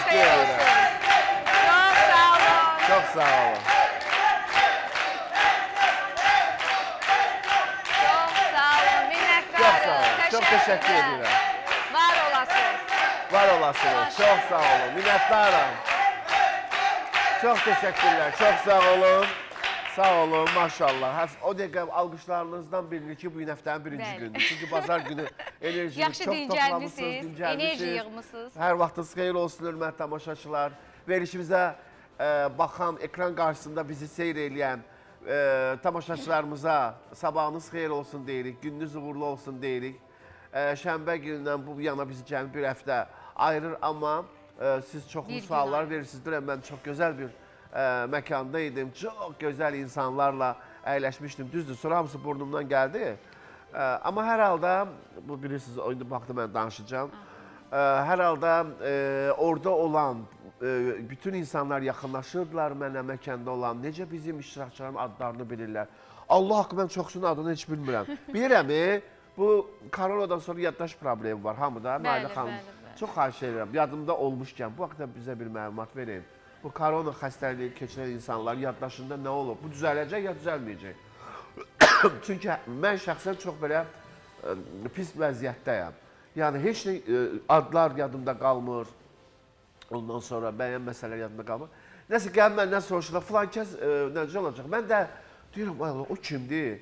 teşekkür ederim. Çok sağ olun. Çok sağ olun. Çok sağ olun. Minnettarım. Çok teşekkür ederim. Var olasınız. Var olasınız. Çok sağ olun. Minnettarım. Çok teşekkürler. Çok sağ olun. Sağ olun, maşallah. O dəqiqə alqışlarınızdan bilinir ki, bu həftənin birinci gündür. Çünki bazar günü enerjiniz çox toplamışsınız, enerji yığmışsınız. Hər vaxtınız xeyir olsun, hörmətli tamaşaçılar. Verilişimizə baxan, ekran qarşısında bizi seyr eləyən tamaşaçılarımıza sabahınız xeyir olsun deyirik, gününüz uğurlu olsun deyirik. Şənbə günündən bu yana bizi cəmi bir həftə ayırır, amma siz çoxlu suallar verirsinizdir. Mən çox gözəl bir məkanda idim, çox gözəl insanlarla əyləşmişdim, düzdür, sonra hamısı burnumdan gəldi. Amma hər halda, bu bilirsiniz, oyunda baxdım, mən danışacağım. Hər halda orada olan bütün insanlar yaxınlaşırdılar mənə, məkanda olan. Necə bizim iştirakçıların adlarını bilirlər. Allah haqqı, mən çoxsunun adını heç bilmirəm. Bilirəm, bu koronadan sonra yaddaş problemi var hamıda. Nailə xanım, çox xahiş edirəm, yadımda olmuşkən, bu haqda bizə bir məlumat verin. Bu korona xəstəliyi keçirən insanlar yaddaşında nə olub? Bu düzələcək ya düzəlməyəcək? Çünki mən şəxsən çox belə pis vəziyyətdəyəm. Yəni, heç adlar yadımda qalmır, ondan sonra bəyən məsələlər yadımda qalmır. Nəsə gəlin məndən soruşurlar, filan kəs necə olacaq? Mən də deyirəm, ay Allah, o kimdir?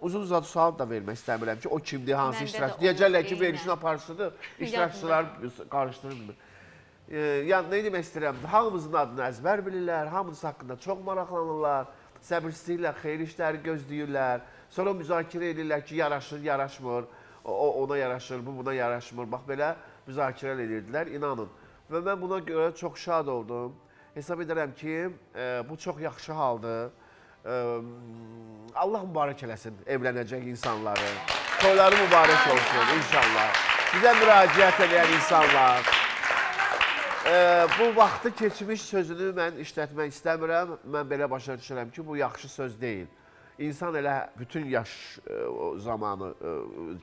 Uzun-uzadı sual da vermək istəmirəm ki, o kimdir, hansı iştirakçı? Deyəcəklər ki, verilişin aparıcısıdır, iştirakçıları qarışdırılmır. Yəni, nə demək istəyirəm, hamımızın adını əzbər bilirlər, hamımız haqqında çox maraqlanırlar, səbirsizliklə xeyir işləri gözləyirlər, sonra müzakirə edirlər ki, yaraşır, yaraşmır, o ona yaraşır, bu buna yaraşmır, bax belə müzakirə edirdilər, inanın. Və mən buna görə çox şad oldum, hesab edərəm ki, bu çox yaxşı haldır, Allah mübarək eləsin evlənəcək insanları, toyları mübarək olsun inşallah, bizə müraciət edən insanlar. Bu vaxtı keçmiş sözünü mən işlətmək istəmirəm, mən belə başa düşürəm ki, bu yaxşı söz deyil. İnsan elə bütün yaş zamanı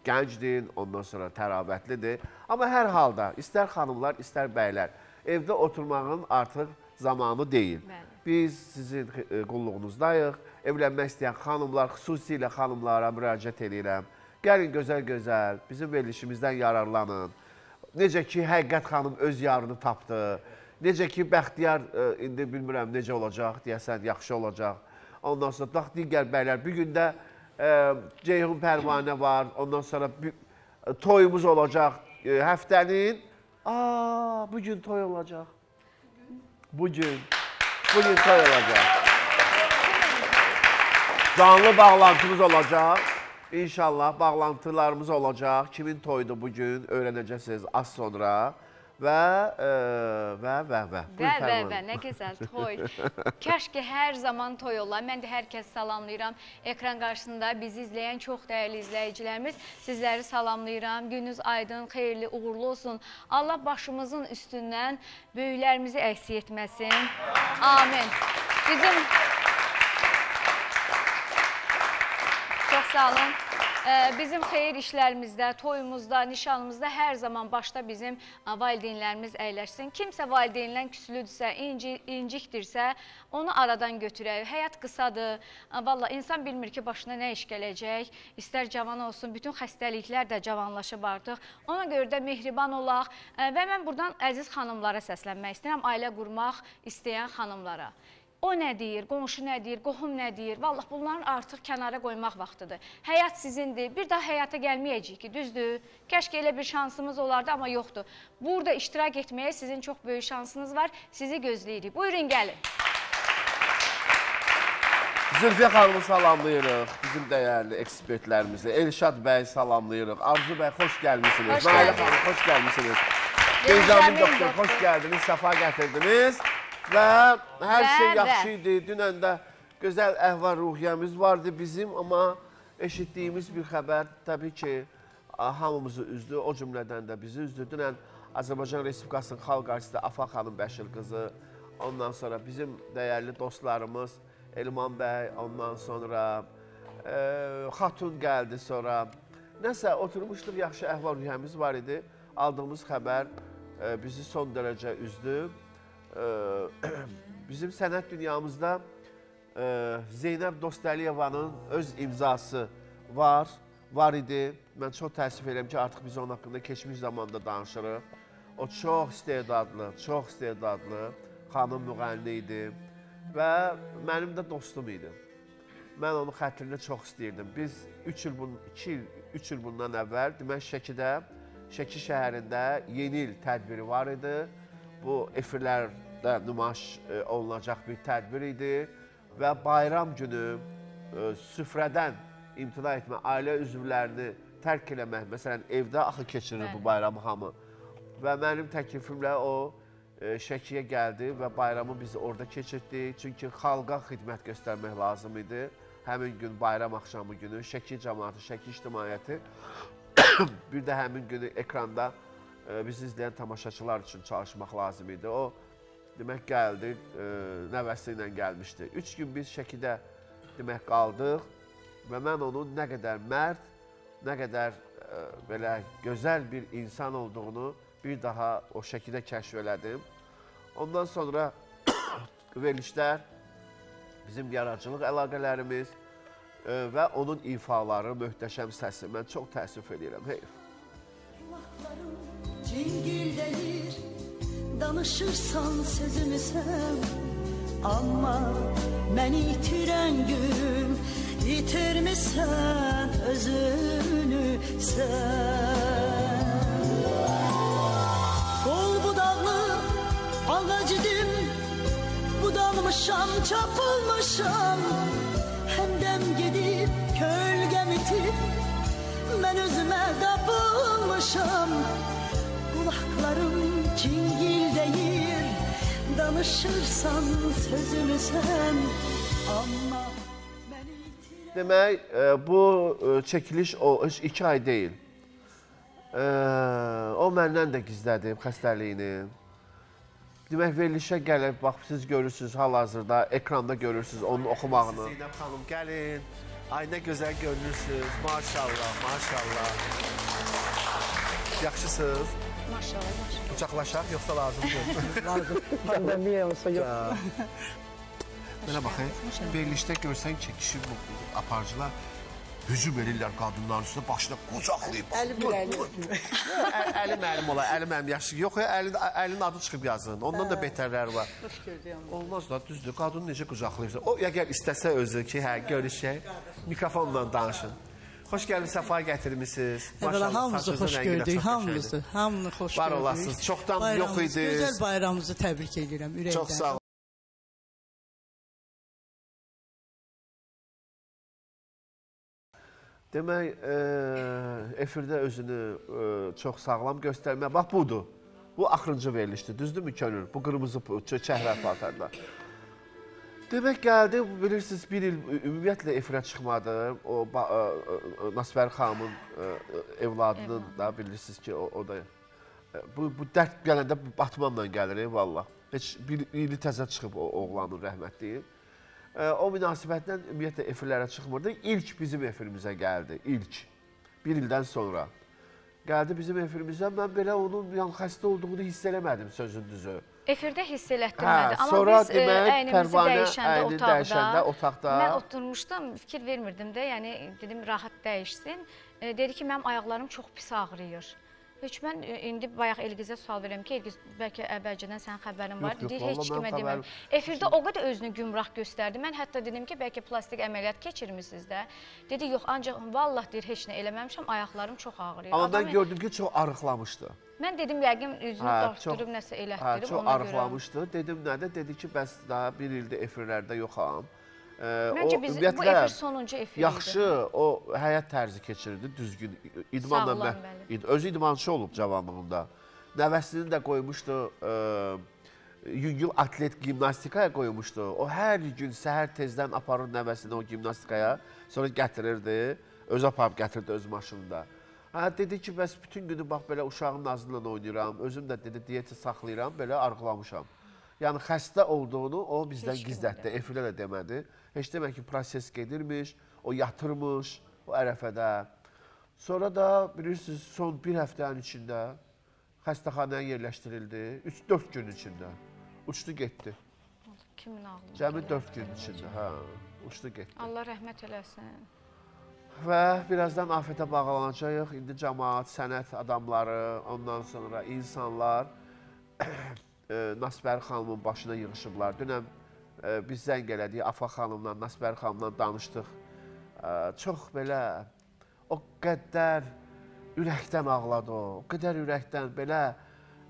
gəncdir, ondan sonra təravətlidir. Amma hər halda, istər xanımlar, istər bəylər, evdə oturmağın artıq zamanı deyil. Biz sizin qulluğunuzdayıq, evlənmək istəyən xanımlar, xüsusilə xanımlara müraciət edirəm. Gəlin gözəl-gözəl, bizim verilişimizdən yararlanın. Necə ki, Həqiqət xanım öz yarını tapdı, necə ki, Bəxtiyar, indi bilmirəm necə olacaq, deyəsən, yaxşı olacaq. Ondan sonra, bax, digər bəylər, bir gündə Ceyhun Pervane var, ondan sonra toyumuz olacaq həftənin. Bugün toy olacaq. Bugün toy olacaq. Canlı bağlantımız olacaq. İnşallah bağlantılarımız olacaq. Kimin toydu bugün öyrənəcəksiniz az sonra. Və, nə gözəl toy. Kəş ki, hər zaman toy ola. Mən də hər kəs salamlayıram. Ekran qarşısında bizi izləyən çox dəyərli izləyicilərimiz. Sizləri salamlayıram. Gününüz aydın, xeyirli, uğurlu olsun. Allah başımızın üstündən böyüklərimizi əksik etməsin. Amin. Bizim... Çox sağ olun. Bizim xeyir işlərimizdə, toyumuzda, nişanımızda hər zaman başda bizim valideynlərimiz əyləşsin. Kimsə valideynlən küslüdürsə, incikdirsə, onu aradan götürək. Həyat qısadır. Valla, insan bilmir ki, başına nə iş gələcək. İstər cavan olsun, bütün xəstəliklər də cavanlaşıb artıq. Ona görə də mehriban olaq. Və mən buradan əziz xanımlara səslənmək istəyirəm, ailə qurmaq istəyən xanımlara. O nə deyir, qonşu nə deyir, qohum nə deyir? Vallah, bunların artıq kənara qoymaq vaxtıdır. Həyat sizindir, bir daha həyata gəlməyəcək ki, düzdür. Kəşkə elə bir şansımız olardı, amma yoxdur. Burada iştirak etməyə sizin çox böyük şansınız var, sizi gözləyirik. Buyurun, gəlin. Zülfiyə xanımı salamlayırıq, bizim dəyərli ekspertlərimizi. Elşad bəy salamlayırıq. Arzu bəy, xoş gəlmişsiniz. Nailə xanım, xoş gəlmişsiniz. Benjamin Doktor, xoş gəldiniz, səfa gətirdiniz. Və hər şey yaxşı idi, dünən də gözəl əhval-ruhiyyəmiz vardı bizim, amma eşitdiyimiz bir xəbər təbii ki, hamımızı üzdü, o cümlədən də bizi üzdü. Dünən Azərbaycan Respublikasının xalq artisti Afet xanım Bəşir qızı, ondan sonra bizim dəyərli dostlarımız Elman bəy, ondan sonra Xatun gəldi sonra. Nəsə, oturmuşduq, yaxşı əhval-ruhiyyəmiz var idi, aldığımız xəbər bizi son dərəcə üzdü. Bizim sənət dünyamızda Zeynəb Dostəliyevanın öz imzası var idi. Mən çox təəssüf edirəm ki, artıq biz onun haqqında keçmiş zamanda danışırıq. O çox istedadlı xanım müğənni idi və mənim də dostum idi. Mən onun xətrini çox istəyirdim. Biz 2 il bundan əvvəl demək Şəki şəhərində yeni il tədbiri var idi. Bu efirlərdə nümayiş olunacaq bir tədbir idi və bayram günü süfrədən imtina etmə, ailə üzvlərini tərk eləmək, məsələn evdə axı keçirir bu bayramı hamı. Və mənim təklifimlə o Şəkiyə gəldi və bayramı biz orada keçirdik. Çünki xalqa xidmət göstərmək lazım idi. Həmin gün bayram axşamı günü Şəki cəmaatı, Şəki ictimaiyyəti bir də həmin günü ekranda bizi izləyən tamaşaçılar üçün çalışmaq lazım idi. O demək gəldi, nəvəsi ilə gəlmişdi. 3 gün biz Şəkidə demək qaldıq və mən onun nə qədər mərd, nə qədər belə gözəl bir insan olduğunu bir daha o Şəkidə kəşf elədim. Ondan sonra verilişlər, bizim yaradıcılıq əlaqələrimiz və onun ifaları, möhtəşəm səsi. Mən çox təəssüf edirəm, heyf. Cingildəyir, danışırsan sözümü sən, amma məni itirən gün, itirmisən özünü sən. Qol budaqlı, alacıdım, budalmışam, çapılmışam, həmdəm gedib, kölgəm itib, mən özümə qapılmışam. Qulaqlarım cingildəyir, danışırsan sözümü sən, amma məni itirəm. Demək, bu çəkiliş o, heç 2 ay deyil. O məndən də gizlədim xəstəliyini. Demək, verilişə gəlib, bax, siz görürsünüz hal-hazırda, ekranda görürsünüz onun oxumağını. Zeynəb xanım, gəlin. Ay, nə gözəl görünürsünüz. Maşallah, maşallah. Yaxşısınız. Maşallah, maşallah. Uçaqlaşaq, yoxsa lazımdır. Lazım. Pandemiya olsa yoxdur. Mənə baxın, verilişdə görsən ki, kişi aparıcılar hücum edirlər qadınların üstündə, başına qocaqlayıb. Əlim olar, əlim əlim yaxşı. Yox, əlin adı çıxıb yazın. Ondan da betərlər var. Olmaz da, düzdür. Qadını necə qocaqlayıbsa. O, əgər istəsə özü ki, hə, görüşək, mikrofonla danışın. Xoş gəlin, səfaya gətirmişsiniz. Maşallah, hamımızı xoş gördük, hamımızı. Hamını xoş gördük. Var olasınız, çoxdan yox idiniz. Gözəl bayramımızı təbrik edirəm, ürəkdən. Demək, efirdə özünü çox sağlam göstərmək. Bax, budur. Bu, axırıncı verilişdir. Düzdür mü könül? Bu, qırmızı çəhrə paltarda. Demək, gəldi, bilirsiniz, 1 il ümumiyyətlə efirə çıxmadı. O, Nasvəri xanımın evladının da bilirsiniz ki, o da... Bu dərd gələndə batmamla gəlir, valla. Heç 1 ili təzə çıxıb o oğlanın rəhmətliyi. O münasibətdən ümumiyyətlə efirlərə çıxmırdı. İlk bizim efirimizə gəldi, ilk. 1 ildən sonra. Gəldi bizim efirimizə, mən belə onun xəstə olduğunu hiss eləmədim sözün düzü. Efirdə hiss elətdirmədi, amma biz əynimizi dəyişəndə, otaqda... Mən oturmuşdum, fikir vermirdim də, yəni dedim, rahat dəyişsin. Dedi ki, mənim ayaqlarım çox pis ağrıyır. Heç mən indi bayaq Elgizə sual verəm ki, Elgiz, bəlkə əvvəlcədən sənin xəbərin var, deyir, heç kimə deməm. Efirdə o qədər özünü gümrah göstərdi. Mən hətta dedim ki, bəlkə plastik əməliyyat keçirmişsiniz də. Dedi, yox, ancaq vallah deyir, heç nə eləməmişəm, ayaqlarım çox ağrıyır. Amma mən gördüm ki, çox arıqlamışdı. Mən dedim, yəqin üzünü dartdırıb, nəsə elətdirib, ona görə. Çox arıqlamışdı. Dedim, nədə? Dedi ki, bəs daha 1 ildir efirlərdə yoxam. Məncə, bu efir sonuncu efir idi. Yaxşı, o həyat tərzi keçirirdi, düzgün. Özü idmançı olub cavanlığında. Nəvəsini də qoymuşdu, yüngül atlet gimnastikaya qoymuşdu. O, hər gün səhər tezdən aparır nəvəsini o gimnastikaya, sonra gətirirdi, öz aparıb gətirirdi öz maşında. Dedi ki, bəs bütün günü bax, belə uşağın nazından oynayıram, özüm də dedi, diyeti saxlayıram, belə arqılamışam. Yəni, xəstə olduğunu o bizdən gizlətdi, efirlə də demədi. Heç demək ki, proses gedirmiş, o yatırmış o ərəfədə. Sonra da bilirsiniz, son 1 həftənin içində xəstəxanaya yerləşdirildi. 3-4 gün içində. Uçdu getdi. Kimin ağlına? Cəmi 4 gün içində. Hə, uçdu getdi. Allah rəhmət eləsin. Və birazdan afətə bağlanacağıq. İndi cəmaat, sənət adamları, ondan sonra insanlar Nasbəri xanımın başına yığışıblar. Dünən biz zəng elədik, Afa xanımla, Nasbəri xanımla danışdıq. Çox belə, o qədər ürəkdən ağladı o. O qədər ürəkdən belə,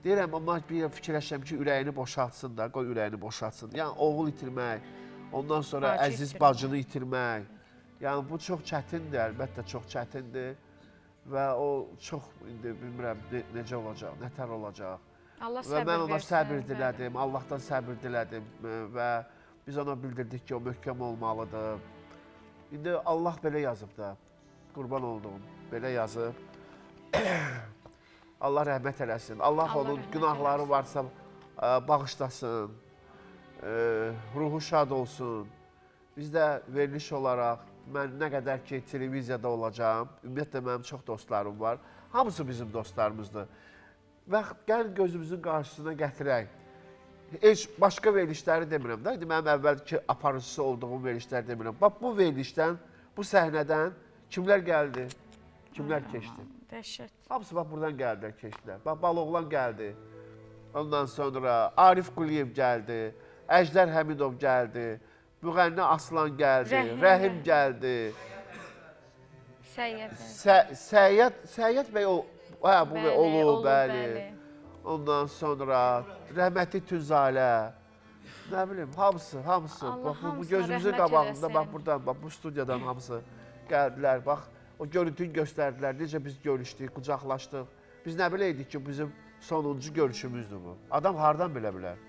deyirəm, amma bir fikirləşəm ki, ürəyini boşaltsın da, qoy ürəyini boşaltsın. Yəni, oğul itirmək, ondan sonra əziz bacını itirmək. Yəni, bu çox çətindir, əlbəttə çox çətindir. Və o çox, indi bilmirəm, necə olacaq, nətər olacaq. Allah səbir versin. Və mən ona səbir dilədim, Allahdan səbir dilədim. Və biz ona bildirdik ki, o möhkəm olmalıdır. İndi Allah belə yazıb da, qurban olduğum, belə yazıb. Allah rəhmət eləsin. Allah onun günahları varsa bağışlasın, ruhu şad olsun. Biz də veriliş olaraq, mən nə qədər ki, televiziyada olacağım, ümumiyyətlə, mənim çox dostlarım var. Hamısı bizim dostlarımızdır. Və gəl gözümüzün qarşısına gətirək. Heç başqa verilişləri demirəm də, mənim əvvəlki aparıcısı olduğum verilişləri demirəm. Bax, bu verilişdən, bu səhnədən kimlər gəldi, kimlər keçdi? Dəhşət. Hamısı bax, buradan gəldilər, keçdilər. Bax, Baloğlan gəldi, ondan sonra Arif Quliyev gəldi, Əjdər Həmidov gəldi, Müğənni Aslan gəldi, Rəhim gəldi. Səyyət bəy olub, bəli. Ondan sonra rəhmətli Tünzalə. Nə bilim, hamısı, hamısı. Bu gözümüzün qabağında, bax buradan, bu studiyadan hamısı gəldilər. Bax, o görüntünü göstərdilər, necə biz görüşdük, qucaqlaşdıq. Biz nə biləydik ki, bizim sonuncu görüşümüzdür bu. Adam hardan bilə bilər?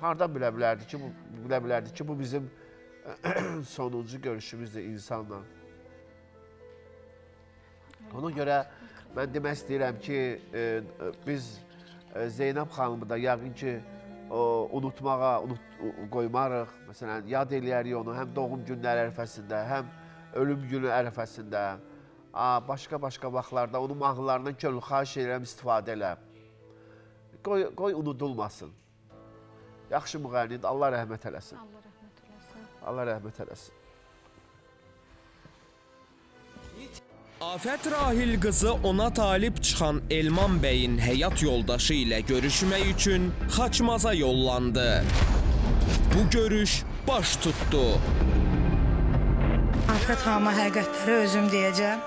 Hardan bilə bilərdi ki, bu bizim sonuncu görüşümüzdür insanla. Ona görə mən demək istəyirəm ki, biz Zeynəb xanımı da yəqin ki, unutmağa qoymarıq. Məsələn, yad eləyərik onu həm doğum günləri ərəfəsində, həm ölüm günü ərəfəsində, başqa-başqa vaxtlarda onun mağrılarından könül xahiş edirəm, istifadə elə. Qoy unudulmasın. Yaxşı müğənnid, Allah rəhmət eləsin. Allah rəhmət eləsin. Allah rəhmət eləsin. Afət Rahil qızı ona talib çıxan Elman bəyin həyat yoldaşı ilə görüşmək üçün Xaçmaza yollandı. Bu görüş baş tutdu. Afət xanıma həqiqətləri özüm deyəcəm.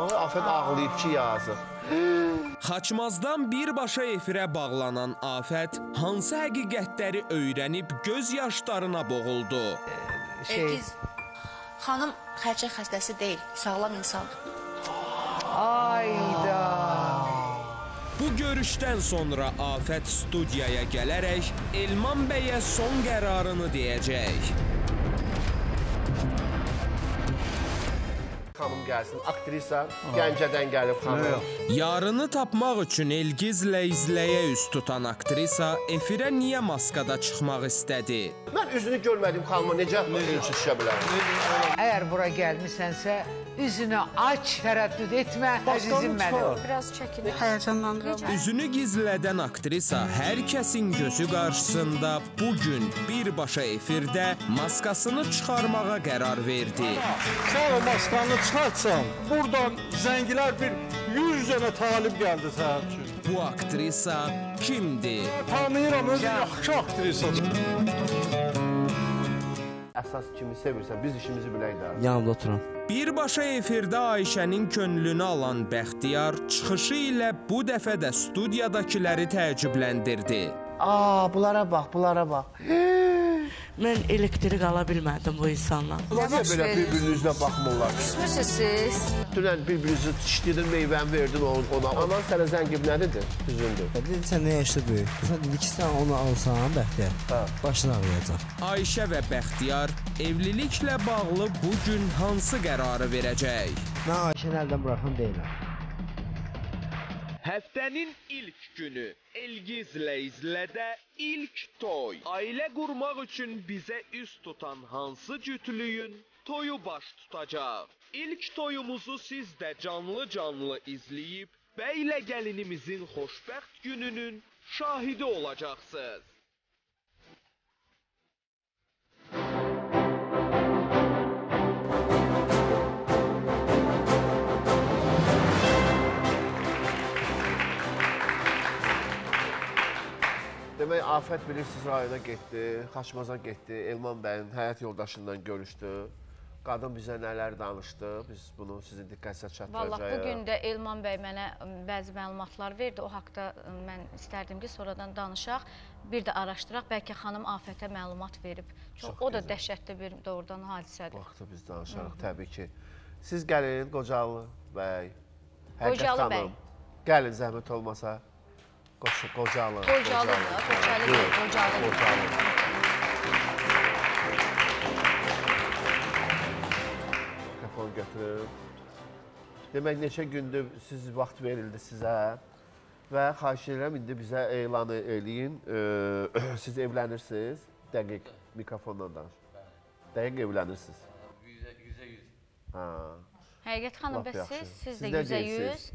Afət ağlayıb ki, yazıq. Xaçmazdan birbaşa efirə bağlanan Afət hansı həqiqətləri öyrənib göz yaşlarına boğuldu? Elgiz xanım xərçəng xəstəsi deyil, sağlam insandır. Ayda! Bu görüşdən sonra Afət studiyaya gələrək Elman bəyə son qərarını deyəcək. Xanım gəlsin, aktrisa Gəncədən gəlib xanım. Yarını tapmaq üçün Elgizlə izləyə üst tutan aktrisa efirə niyə maskada çıxmaq istədi? Mən üzünü görmədim xanıma, necə çıxışa bilərəm? Əgər bura gəlmişsənsə, üzünü aç, tərəddüd etmə, əzizim mənim. Biraz çəkilir. Həyəcanlandıralım. Üzünü gizlədən aktrisa hər kəsin gözü qarşısında bugün birbaşa efirdə maskasını çıxarmağa qərar verdi. Sən o maskanı çıxarmağa. Çıxartsam, buradan zəngilər bir 100 dənə talib gəldi səhər üçün. Bu aktrisa kimdir? Tanıyıram, özü yaxşı aktrisadır. Əsas kimi sevirsən, biz işimizi bilək də. Yanımda oturam. Birbaşa efirdə Ayşənin könlünü alan Bəxtiyar çıxışı ilə bu dəfə də studiyadakiləri təəccübləndirdi. Bunlara bax, bunlara bax. Mən elektrik ala bilmədim bu insanla. Necə belə bir-birinizlə baxmırlar? Küsmürsünüz siz? Dünən bir-birinizi dişliyidin, meyvəni verdin ona. Anan sənə zəngib nədir? Üzüldür. Dedim, sən nə yaşlı böyük? Sən ikisindən onu alsan, Bəxtiyar, başını ağlayacaq. Ayşe və Bəxtiyar evliliklə bağlı bugün hansı qərarı verəcək? Mən Ayşəni əldən buraxan deyiləm. Həftənin ilk günü Elgizlə izlədə ilk toy. Ailə qurmaq üçün bizə üst tutan hansı cütlüyün toyu baş tutacaq? İlk toyumuzu siz də canlı-canlı izləyib bəylə gəlinimizin xoşbəxt gününün şahidi olacaqsınız. Demək, Afət bilirsiniz rayona getdi, Xaçmaza getdi, Elman bəyin həyat yoldaşından görüşdü. Qadın bizə nələr danışdı, biz bunu sizin diqqətinizə çatdıracağıq. Vallahi bugün də Elman bəy mənə bəzi məlumatlar verdi, o haqda mən istərdim ki, sonradan danışaq, bir də araşdıraq, bəlkə xanım Afətə məlumat verib. O da dəhşətli bir doğrudan hadisədir. Vaxtı biz danışarıq, təbii ki. Siz gəlin, Qoçəli bəy, Həqiqət xanım, gəlin zəhmət olmasa. Qocalı. Qocalı. Qapon götürüb. Demək, neçə gündür siz vaxt verildi sizə və xahiş edirəm, indi bizə elanı eləyin. Siz evlənirsiniz. Dəqiq mikrofondan danış. Dəqiq evlənirsiniz. 100-100. Həqiqət xanım, bəs siz də 100-100.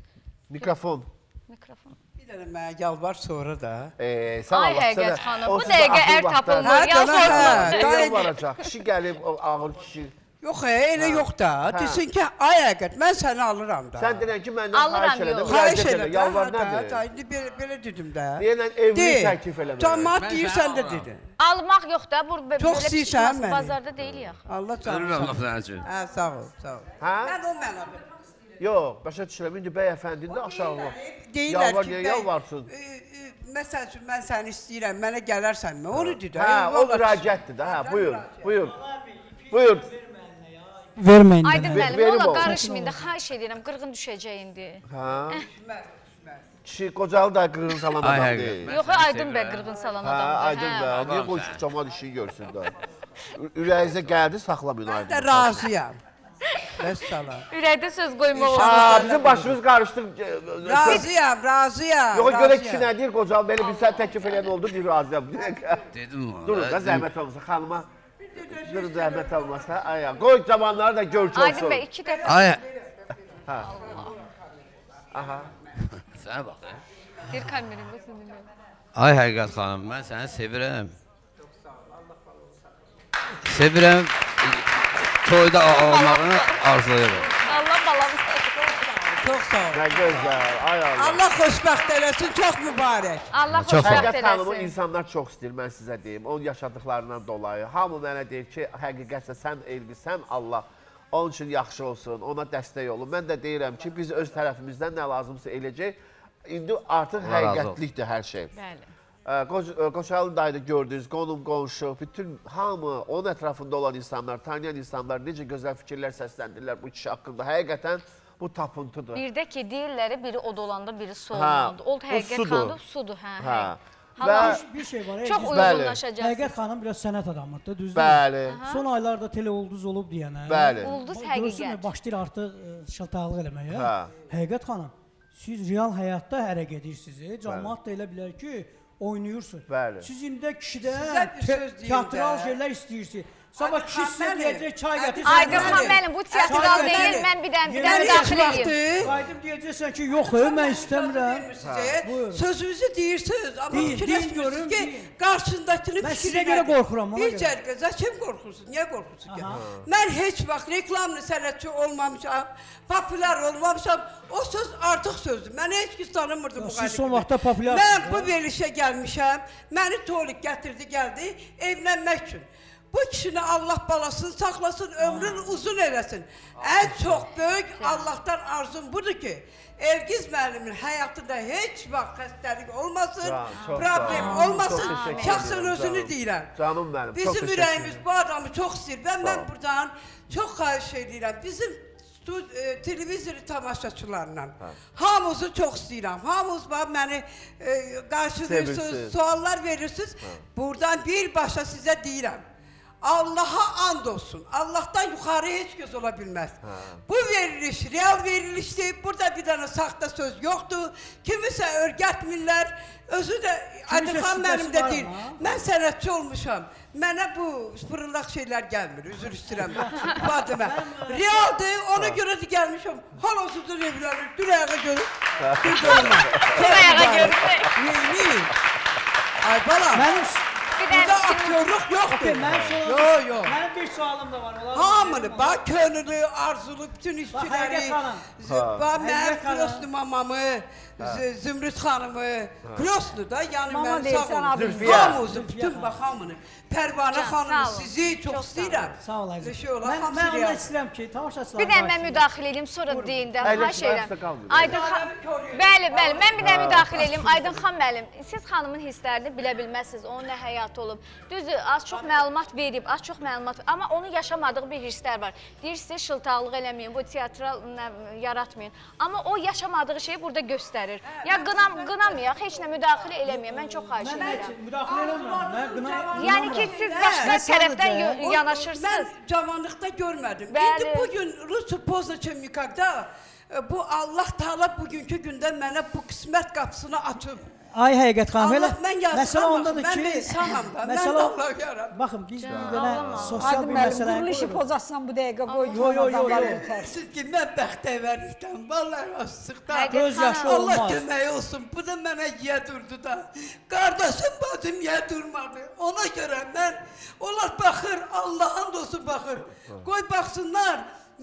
Mikrofon. Mikrofon. Bir dənə mənə yalvar sonra da. Ay Həqiqət xanım, bu dəqiqə tapılmır, yalvaracaq. Yalvaracaq, kişi gəlib, ağır kişi. Yox, elə yox da, desin ki, ay Həqiqət, mən səni alıram da. Sən deyən ki, məndən xahiş elədim, xahiş elədim, yalvar nədir? Belə dedim də. Deyənən evliliyi təklif eləmək. Cəmaat deyirsən də dedin. Almaq yox da, çox istəyirsən məni. Bazarda deyil yaxın. Allah sağ olun. Sağ ol, sağ ol. Mən o mənə bilir. Yox, başa düşürəm, indi bəy əfəndində aşağıya yalvar, yalvarsın. Məsəl üçün, mən səni istəyirəm, mənə gələrsən, mən onu dedim. Hə, o müraciətdir də, hə, buyur, buyur, buyur. Verməyin də. Aydın məlim, onunla qarışmayın da, xahiş edirəm, qırğın düşəcək indi. Hə? Kişi, Qocalı da qırğın salan adam deyil. Yox, Aydın bəy qırğın salan adam deyil. Hə, Aydın bəy, niyə qoy ki, cəmat işi görsün də. Ürəyinizə gəldi, saxlamayın Aydın. Mən də razıyam. Ürəkdə söz qoymaq olmaz. Bizim başımız qarışdı. Razıyam, razıyam. Yox, görə kişi nə deyir Qocalı? Belə bir sən təklif eləyən oldu, bir razıyam. Dedim ona. Durun da zəhmət olmasa, xanıma. Durun zəhmət olmasa. Qoy zamanları da görçü olsun. Aydın bəy, 2 dəfə. Aya. Aha. Sənə bax, hə? Deyir kamerim, bu sizin mənim. Ay Həqiqət xanım, mən səni sevirəm. Sevirəm. Toyda olmağını arzulayırım. Allah balamız təşkil. Çox sağ olun. Nə gözəl, ay Allah. Allah xoşbəxt eləsin, çox mübarək. Allah xoşbəxt eləsin. Həqiqət xanımı insanlar çox istəyir, mən sizə deyim. Onun yaşadıqlarından dolayı. Hamı mənə deyir ki, həqiqətsə sən elbi, sən Allah. Onun üçün yaxşı olsun, ona dəstək olun. Mən də deyirəm ki, biz öz tərəfimizdən nə lazımsa eləyəcək. İndi artıq həqiqətlikdir hər şey. Bəli. Qoçəli dayı da gördünüz, qonum, qonşu, bütün hamı, onun ətrafında olan insanlar, tanıyan insanlar necə gözəl fikirlər səsləndirlər bu kişi haqqında. Həqiqətən bu tapıntıdır. Bir də ki, deyirləri biri od olanda, biri su olanda. O həqiqət xanım sudur. Bir şey var, çox uyğunlaşacaq. Həqiqət xanım biraz sənət adamıdır, düzdür. Son aylarda teleolduz olub deyənə. Olduz həqiqət. Başlayır artıq şıltaqlıq eləməyə. Həqiqət xanım, siz real həyatda hərək edirsiniz. Cəmaat da elə bilər ki, oynayırsın. Siz indi kişidən teatral şeylər istəyirsiniz. Sabah kişi sizə deyəcək, çay gətirsən. Aydın xan mənim, bu teatral deyil, mən bir dənə daxil edeyim. Aydın deyəcəksən ki, yox, mən istəmirəm. Sözünüzü deyirsiniz, amma fikirləşmirsiniz ki, qarşındakını fikirləşmirsiniz. Bir cərqə, zəkim qorxursun, niyə qorxursun ki? Mən heç vaxt reklamlı sənətçi olmamışam, popular olmamışam, o söz artıq sözdür. Mənə heç ki tanımırdı bu qarşı. Siz son vaxtda popular. Mən bu verilişə gəlmişəm, məni tolik gətirdi, gəldi evlənmək üçün. Bu kişini Allah balasını saxlasın, ömrün uzun eləsin. Ən çox böyük Allahdan arzum budur ki, Elgiz müəllimin həyatında heç vaxt xəstəlik olmasın, problem olmasın, şəxsən özünü deyirəm. Bizim ürəyimiz bu adamı çox istəyir və mən buradan çox xahiş edirəm. Bizim televizyon tamaşaçılarla hamımızı çox istəyirəm. Hamımız məni qarşılayırsınız, suallar verirsiniz. Buradan birbaşa sizə deyirəm. Allaha and olsun. Allahdan yuxarı heç göz ola bilməz. Bu veriliş, real verilişdir. Burada bir dənə saxta söz yoxdur. Kimisə örgətmirlər. Özü də Adifan mənim də deyil. Mən sənətçi olmuşam. Mənə bu fırıldaq şeylər gəlmir. Üzür istəyirəm. Badımə. Realdir. Ona görə də gəlmişəm. Halosuzdur evlərim. Düləyə görür. 100 min. Ay bala. Burada aktörlük yoktur. Yok yok. Benim bir sualım da var. Hamını, bak könüllü, arzulu, bütün işçileri. Bak benim Kroslu mamamı, Zümrüt xanımı. Kroslu da yani ben sağ olun. Hamımızın bütün bak hamını. Pervane xanımı sizi çok istəyirəm. Sağ olun. Mən onu istəyirəm ki, tamaşaçılar. Bir dənə mən müdaxilə edim, sonra deyin də hər şeydən. Aydın xan, bəli, mən bir dənə müdaxilə edim. Aydın xan müəllim, siz xanımın hisslərini bilə bilməzsiniz, onun nə həyatı olub. Düzdür, az çox məlumat verib, amma onun yaşamadığı bir hisslər var. Deyir, siz şıltaqlıq eləməyin, bu teatral yaratmayın. Amma o yaşamadığı şeyi burada göstərir. Ya qınamayaq, heç nə müdaxilə eləməyəm, mən çox xahiş edirəm. Siz başqa tərəfdən yanaşırsınız. Mən cavanlıqda görmədim. İndi bugün Rusu Pozna Çömnikak'da bu Allah Teala bugünkü gündə mənə bu qismət qapısını açıb. Ay həqiqət xanım, məsələ ondadır ki, baxın, biz sosial bir məsələ qoyuruq. Quruluşu pozacından bu dəqiqə qoyduğun adamlar ötər. Siz ki, mən bəxtəvərlikdən, vallahi açıqdan, Allah demək olsun, bu da mənə yiyə durdu da. Qardaşım, bacım yiyə durmadı. Ona görə mən, onlar baxır, Allah'ın dostu baxır. Qoy baxsınlar,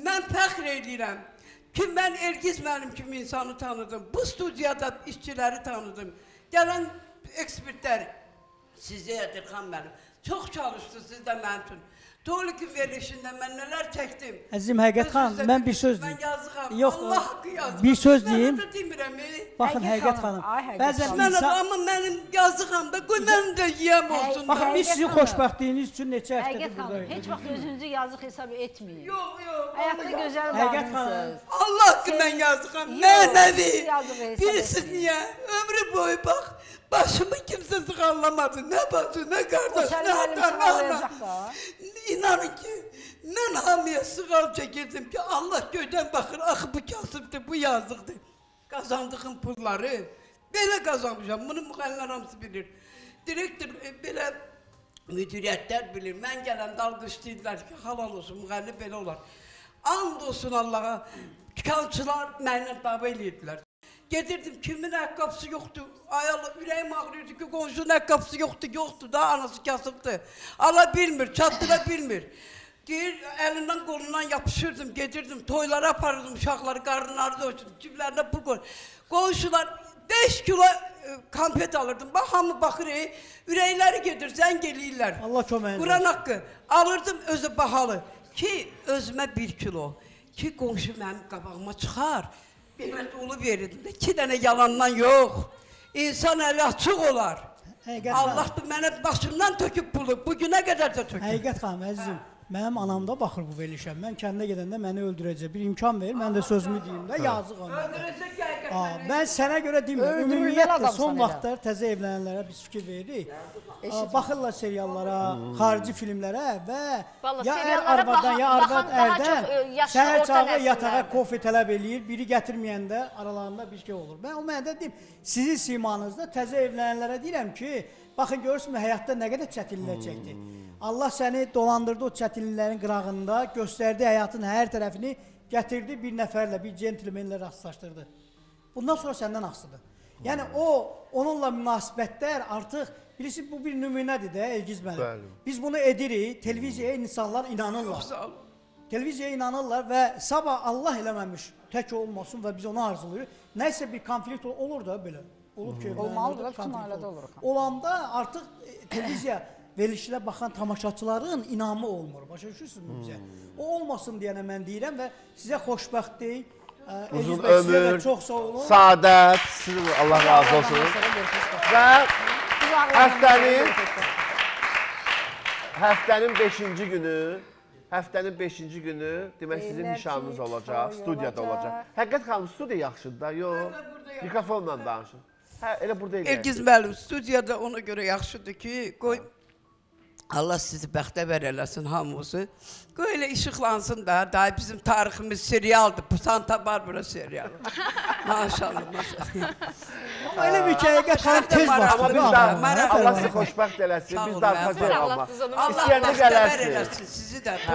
mən fəxr edirəm ki, mən Elgiz mənim kimi insanı tanıdım, bu studiyada işçiləri tanıdım. Gələn ekspertlər sizə yedir, xan mənim. Çox çalışdınız siz də mənim üçün. Tolik verilişində mən nələr çəkdim. Əzizim, həqiqət xan, mən bir söz deyim. Mən yazıqam, Allah haqqı yazıqam. Bir söz deyim. Mən də demirəm, baxın, həqiqət xanım. Amma mənim yazıqam da, qoy mənim də yiyəm olsun. Baxın, biz sizin xoşbəxtliyiniz üçün neçə həftədir buradayım. Heç vaxt özünüzü yazıq hesab etməyin. Yox. Həyatda gözəl varmışsınız. Allah haqqı mən yazıqam, mənəvi. Birisiz niyə? Ömrü boyu bax. Başımı kimsə zıqallamadı, nə bacı, nə qardaş, nə hata, nə ana. İnanın ki, mən hamıya sığal çəkirdim ki, Allah göydən baxır, axı bu kasıbdır, bu yazıqdır. Qazandığım pulları belə qazanmışam, bunu müğənlər hamısı bilir. Direktor, belə müdüriyyətlər bilir, mən gələndə alqışlayırlar ki, halal olsun, müğənli belə olar. And olsun Allaha, kançılar mənlə dava eləyirdilər. Gedirdim, kimin əqqabısı yoxdur, ay Allah, ürəyim ağrıyordu ki, qonşunun əqqabısı yoxdur, daha anası kasıbdır. Ala bilmir, çatdıra bilmir. Deyir, əlindən, qolundan yapışırdım, gedirdim, toylara aparırdım, uşaqları, qarınları doyurdum, ciblərinə pul qoyurdum. Qonşular 5 kilo konfet alırdım, bax, hamı baxır, ürəkləri gedir, zəng eləyirlər. Allah köməyindir. Quran haqqı, alırdım özü bahalı ki, özümə 1 kilo, ki, qonşu mənim qabağıma çıxar. Belə dolu verirdim də, 2 dənə yalandan yox, insan əli açıq olar. Allah mənə başımdan töküb pulu, bugünə qədər də töküb. Həqiqət xanım, əzizim, mənim anam da baxır bu verilişəm, mən kəndə gedəndə məni öldürəcək, bir imkan verir, mən də sözümü deyim də, yazıq ondan. Öldürəcək həqiqət məni. Mən sənə görə demirəm, ümumiyyətlə son vaxtlar təzə evlənənlərə biz fikir veririk. Baxırlar seriallara, xarici filmlərə və ya ər arvadan, ya arvad ərdən səhər çağı yatağa kofe tələb eləyir, biri gətirməyəndə aralarında bir şey olur. Mən o mənədə deyim, sizin simanızda təzə evlənənlərə deyirəm ki, baxın, görürsünüz, həyatda nə qədər çətinliklər çəkdi. Allah səni dolandırdı o çətinliklərin qırağında, göstərdi həyatın hər tərəfini, gətirdi bir nəfərlə, bir centilmenlə rastlaşdırdı. Bundan sonra səndən axsıdır. Yəni, onunla münasibətlər artıq, bilirsiniz, bu bir nümunədir də, Elgiz mənim. Biz bunu edirik, televiziyaya insanlar inanırlar. Televiziyaya inanırlar və sabah Allah eləməmiş, tək olmasın və biz onu arzulayırıq. Nəysə bir konflikt olur da belə. Olmalıdır da, kim ailədə olur. Olanda artıq televiziya verilişlə baxan tamaşaçıların inamı olmur. Başa düşürsünüz mü bizə? O olmasın deyənə mən deyirəm və sizə xoşbəxt deyil. Uzun ömür, saadət, Allah razı olsun və həftənin 5-ci günü demək sizin nişanınız olacaq, studiyada olacaq. Həqiqət xanım, studiya yaxşıdır da, yox, mikrofonla danışın. Hə, elə burada eləyək. Elgiz müəllim, studiyada ona görə yaxşıdır ki, qoy, Allah sizi bəxtəvər eləsin hamımızı. Qoy elə işıqlansın da, daha bizim tariximiz serialdır. Pusanta Barbara serialı. Maşallah. Elə bir ki, həqiqət xanım tez başladı. Allah sizi xoşbəxt eləsin. Biz də arxacaq Allah. İstəyəndə gələrsin.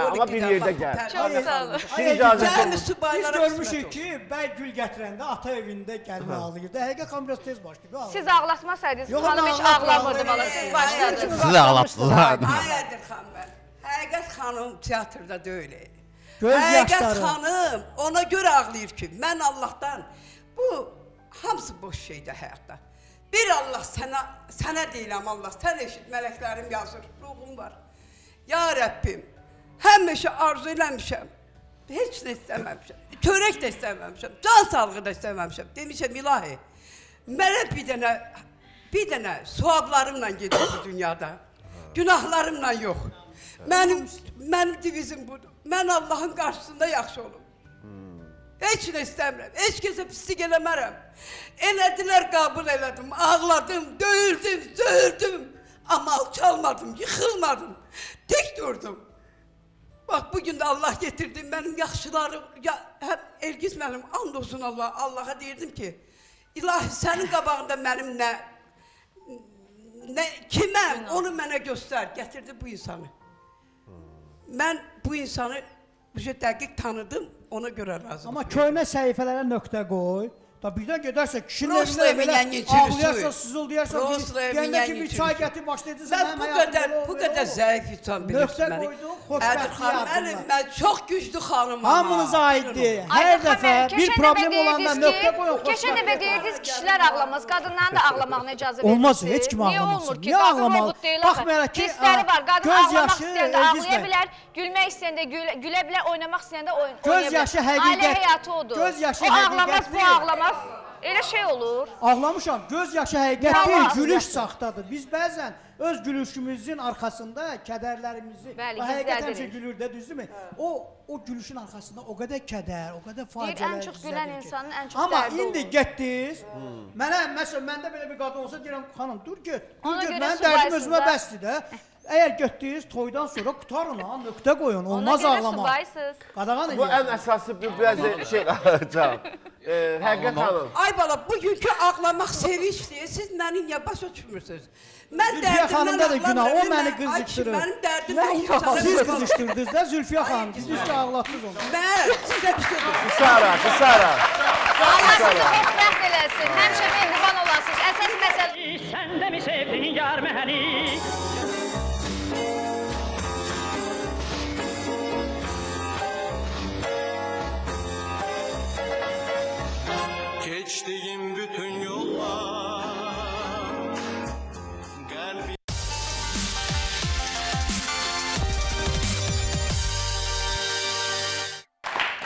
Amma bir yerdə gəl. Çox sağ olun. Biz görmüşük ki, bəy gül gətirəndə ata evində gəlmə ağlayırdı. Həqiqət xanım biraz tez başladı. Siz ağlatmasaydınız, xanım heç ağlamırdı. Siz başladınız. Siz ağlatdılar. Hayədir xanım bəy. Həqiqət xanım teatrda da öyle. Həqiqət xanım ona görə ağlayır ki, mən Allahdan bu hamısı boş şeydir həyatda. Bir Allah sənə deyiləm Allah, sən eşit mələklərim yazır, ruhum var. Ya Rəbbim, həmişə arzu eləmişəm, heç də istəməmişəm, törək də istəməmişəm, can salğı da istəməmişəm. Demişəm, ilahi, mənə bir dənə suablarımla gedir bu dünyada, günahlarımla yox. Mənim divizim budur. Mən Allahın qarşısında yaxşı olum. Heç nə istəmirəm, heç kəsə pislik eləmərəm. Elədilər, qabul elədim, ağladım, döyüldüm, zöldüm. Amma alçalmadım, yıxılmadım, dik durdum. Bax, bugün də Allah getirdi, mənim yaxşılarım, Elgiz mənim, and olsun Allaha deyirdim ki, ilahi, sənin qabağında mənim kiməm, onu mənə göstər, gətirdi bu insanı. Mən bu insanı dəqiq tanıdım, ona görə razı. Amma köhnə səhifələrə nöqtə qoy. Birdən gedərsə, kişinin evində ağlayarsa, sızıldayarsa, gəndə ki, bir çay gəti başlayacaqsan. Mən bu qədər zəif yutan bilirsin məni. Ədir xanım, mən çox güclü xanımım. Hamınıza aiddir. Hər dəfə bir problem olanda nöqtə qoyun. Keçən dəfə deyirdiniz, kişilər ağlamaz, qadınların da ağlamağına icazə verirsiniz. Olmaz, heç kim ağlamasın. Niyə ağlamalı? Baxmayaraq ki, göz yaşı Elgizlə. Gülmək istəyəndə gülə bilər, oynamaq istəyəndə oynaya bilər. Ailə həyatı odur. O ağlamaz, bu ağlamaz. Elə şey olur. Ağlamışam. Göz yaşı həqiqət deyil, gülüş saxtadır. Biz bəzən öz gülüşümüzün arkasında kədərlərimizi, həqiqət həmşə gülür də, düzdürmü? O gülüşün arkasında o qədər kədər, o qədər faciələr. Deyir, ən çox gülən insanın ən çox dərdi olur. Amma indi getdiniz, mənə, məsələn, məndə belə bir qadın olsa, deyirəm, xanım, dur get, mənim dərdim özümə bəsdir də. Əgər götdüyüz toydan sonra qutarın ha, nöqtə qoyun, olmaz ağlamaq. Bu ən əsası bir şey qalacaq. Həqiqət xanım. Ay bala, bugünkü ağlamaq sevinç deyə siz məni niyə başa düşmürsünüz? Zülfiyə xanımda da günah, o məni qızışdırır. Siz qızışdırdınız da Zülfiyə xanım, siz ki ağlatdınız onu. Mən sizə düşürüm. Qısara. Allah sizi hep rəxt eləsin, həmşə mehriban olasınız. Əsas məsəl... Sən də mi sevdin yar məni? Geçtiğim bütün yollar kalbi...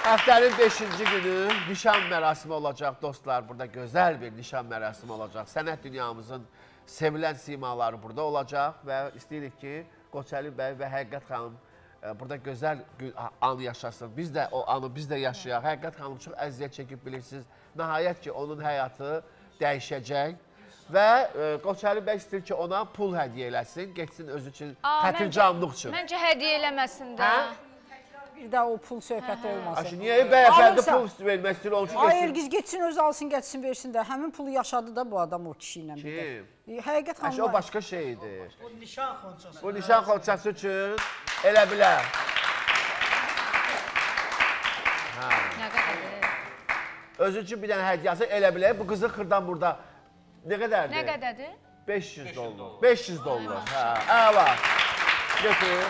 Haftanın 5-ci günü nişan mərasimi olacaq. Dostlar, burada gözəl bir nişan mərasimi olacaq. Sənət dünyamızın sevilən simaları burada olacaq və istəyirik ki, Qoçəli bəy və Həqiqət xanım burada gözəl anı yaşasın. Biz də o anı yaşayaq. Həqiqət xanım çox əziyyət çəkib bilirsiniz. Nəhayət ki, onun həyatı dəyişəcək. Və Qoçəli bəy istəyir ki, ona pul hədiyyə eləsin. Getsin özü üçün, xətircamlıq üçün. Məncə hədiyyə eləməsin də. Bir də o pul söhbəti olmasın. Niyə bəyəfəndi pul vermək istəyir, onun üçün getsin? Ay Elgiz, getsin, öz alsın, getsin, versin də. Həmin pulu yaşadı da bu adam o kişi ilə bir də. Kim? Həqiqət xanım var. O başqa şeydir. O nişan xonçası. Bu nişan xonçası üçün elə bilər. Özü üçün bir dənə hədiyyası elə bilək, bu qızı xırdan burada nə qədərdir? Nə qədərdir? $500. $500, hə, əla. Götür.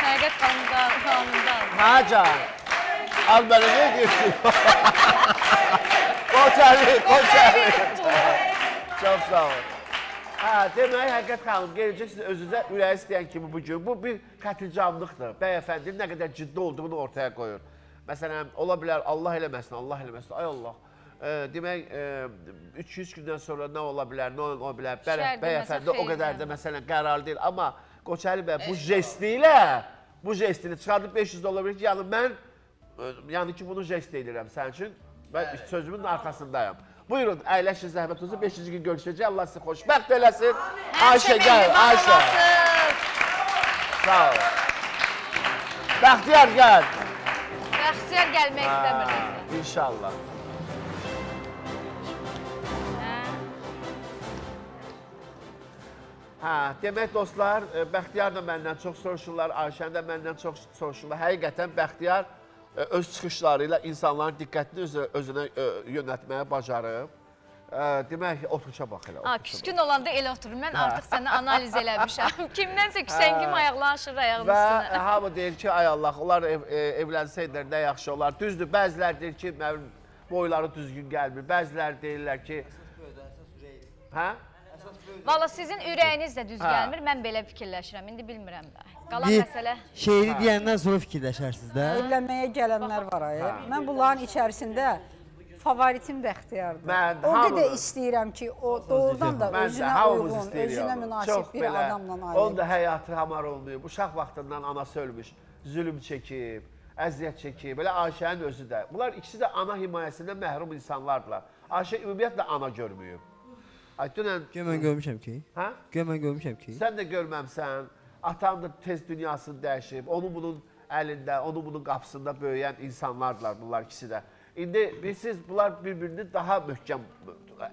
Həqiqət qanunda. Hə, can. Al mənə nə götür? Qoçəli. Çox sağ olun. Hə, demək, Həqiqət xanım, gələcək siz özünüzə ürək istəyən kimi bugün. Bu bir xətircamlıqdır. Bəyəfəndinin nə qədər ciddi olduğunu ortaya qoyur. Məsələn, ola bilər, Allah eləməsin, ay Allah. Demək, 300 gündən sonra nə ola bilər, nə ola bilər, bəyəfəndə o qədər də məsələn qərar deyil. Amma Qoçəli bəy bu jesti ilə, çıxardıb $500 bilir ki, yəni mən bunu jest edirəm sənin üçün. Mən sözümün arxasındayım. Buyurun, əyləşin zəhmət olsun, 5-ci gün görüşəcək, Allah sizi xoşbəxt eləsin. Ayşe, gəl, Ayşe. Sağ ol. Bəxtiyar, gəl. Bəxtiyar gəlmək istəmirəm. İnşallah. Hə, demək dostlar, Bəxtiyar da məndən çox soruşurlar, Ayşen də məndən çox soruşurlar. Həqiqətən Bəxtiyar öz çıxışları ilə insanların diqqətini özünə yönətməyə bacarıb. Demək, oturuşa bax elə. Küskün olanda elə oturur. Mən artıq səni analiz eləmişəm. Kimdənsə küsəngim ayaqlaşır ayağın üstünə. Və hamı deyir ki, ay Allah, onlar evlənsəydilər nə yaxşı olar. Düzdür, bəzilər deyir ki, boyları düzgün gəlmir. Bəzilər deyirlər ki... Valla sizin ürəyiniz də düz gəlmir. Mən belə fikirləşirəm. İndi bilmirəm də. Qalan məsələ... Şeiri deyəndən sonra fikirləşərsiniz də. Evlənməyə gələnlər var ayı. Mən bunların içərisində... Favoritim Bəxtiyardır. O qədər istəyirəm ki, o doğrudan da özünə uyğun, özünə münasib bir adamla ayrılır. Onun da həyatı hamar olmayıb, uşaq vaxtından anası ölmüş, zülüm çəkib, əziyyət çəkib, elə Ayşənin özü də. Bunlar ikisi də ana himayəsindən məhrum insanlardılar. Ayşə ümumiyyətlə ana görmüyüb. Mən görmüşəm ki. Sən də görməmsən, atan da tez dünyasını dəyişib, onun bunun əlində, onun bunun qapısında böyüyən insanlardılar bunlar ikisi də. İndi bilirsiniz, bunlar bir-birini daha möhkəm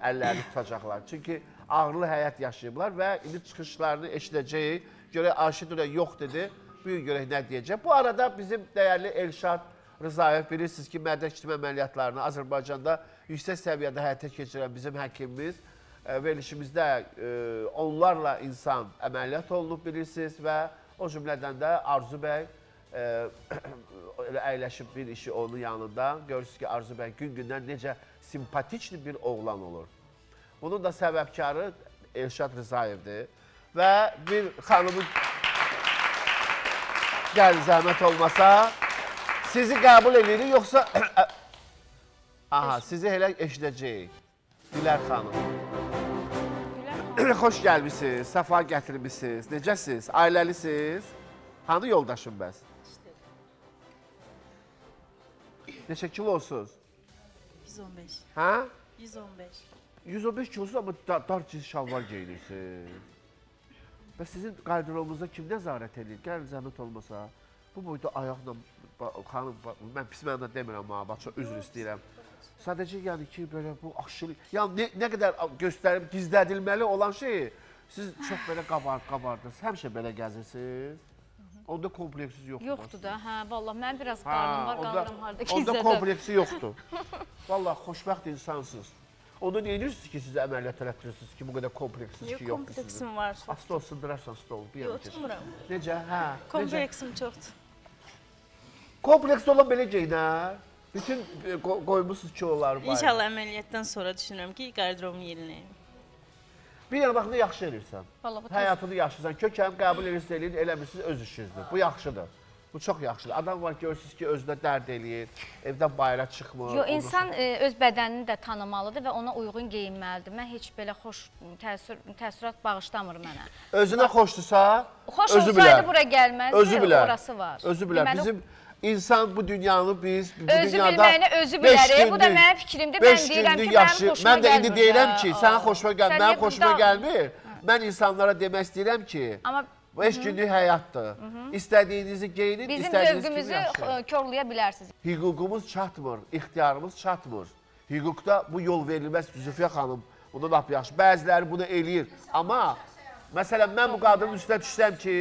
əllərini tutacaqlar. Çünki ağırlı həyat yaşayıblar və indi çıxışlarını eşidəcəyik. Görək, Ayşe yox dedi, bugün görək nə deyəcək. Bu arada bizim dəyərli Elşad Rızayev, bilirsiniz ki, mədək kitim əməliyyatlarını Azərbaycanda yüksək səviyyədə həyata keçirən bizim həkimimiz, verilişimizdə onlarla insan əməliyyat olunub, bilirsiniz və o cümlədən də Arzu Bey, əyləşib bir işi onun yanında. Görürsünüz ki, Arzu bəy gün-gündən necə simpatikli bir oğlan olur. Bunun da səbəbkarı Elşad Rızayevdir. Və bir xanımın gəl zəhmət olmasa sizi qəbul edirik, yoxsa aha, sizi elə eşidəcəyik. Gülər xanım. Xoş gəlmişsiniz, səfa gətirmişsiniz. Necəsiz? Ailəlisiniz? Hanı yoldaşım bəs? Neçə kilosuz? 115. Hə? 115. 115 kilosuz, amma dar cins şalvar geyinirsiniz. Və sizin qardırobunuzda kim nəzarət edir? Gəlin zəhmət olmasa, bu boyda ayaqla, xanım, mən pis mənada demirəm, baxa, üzr istəyirəm. Sadəcə, yəni ki, belə bu axşırı, yəni nə qədər göstərib, gizlədilməli olan şeyi, siz çox belə qabardınız, həmişə belə gəzirsiniz. Onda kompleksiz yoxdur. Yoxdur da, hə, valla mən biraz qarnım var, qarnım harada gizlədim. Onda kompleksi yoxdur. Valla xoşbəxt insansınız. Onda neyinirsiniz ki, siz əməliyyat elətdirirsiniz ki, bu qədər kompleksiz ki, yoxdur. Yox, kompleksim var. Asla sındırarsan, stol, bir yerə keçir. Yoxdumuram. Necə, hə? Kompleksim çoxdur. Kompleks olan belə geynər. Bütün qoymuşsunuz ki, onları bayır. İnşallah əməliyyatdan sonra düşünürəm ki, qardiromu yerinəyim. Bir yana baxımda yaxşı edirsən, həyatını yaxşısan, kökəm qəbul edirsə eləyir, eləmirsiniz, öz işinizdir. Bu yaxşıdır, bu çox yaxşıdır. Adam var, görürsünüz ki, özünə dərd eləyir, evdən bayıra çıxmır. Yox, insan öz bədənini də tanımalıdır və ona uyğun geyinməlidir. Mən heç belə xoş təəssürat bağışlamır mənə. Özünə xoşdursa, özü bilər. Xoş bura gəlməzdir, orası var. Özü bilər, bizim... İnsan bu dünyanı biz, bu dünyada 5 gündür, ben yaşayır. Mən də indi deyirəm ki, sənə xoşuma gəlmir, mənim xoşuma gəlmir. Mən insanlara demək istəyirəm ki, 5 gündür həyatdır. İstədiyinizi geyinin, istədiyiniz kimi yaşayın. Bizim zövqümüzü körləyə bilərsiniz. Hüququmuz çatmır, ixtiyarımız çatmır. Hüquqda bu yol verilməz, Zülfiyə xanım, bunu lap yaxşı. Bəziləri bunu eləyir. Amma, məsələn, mən bu qadının üstünə düşsəm ki,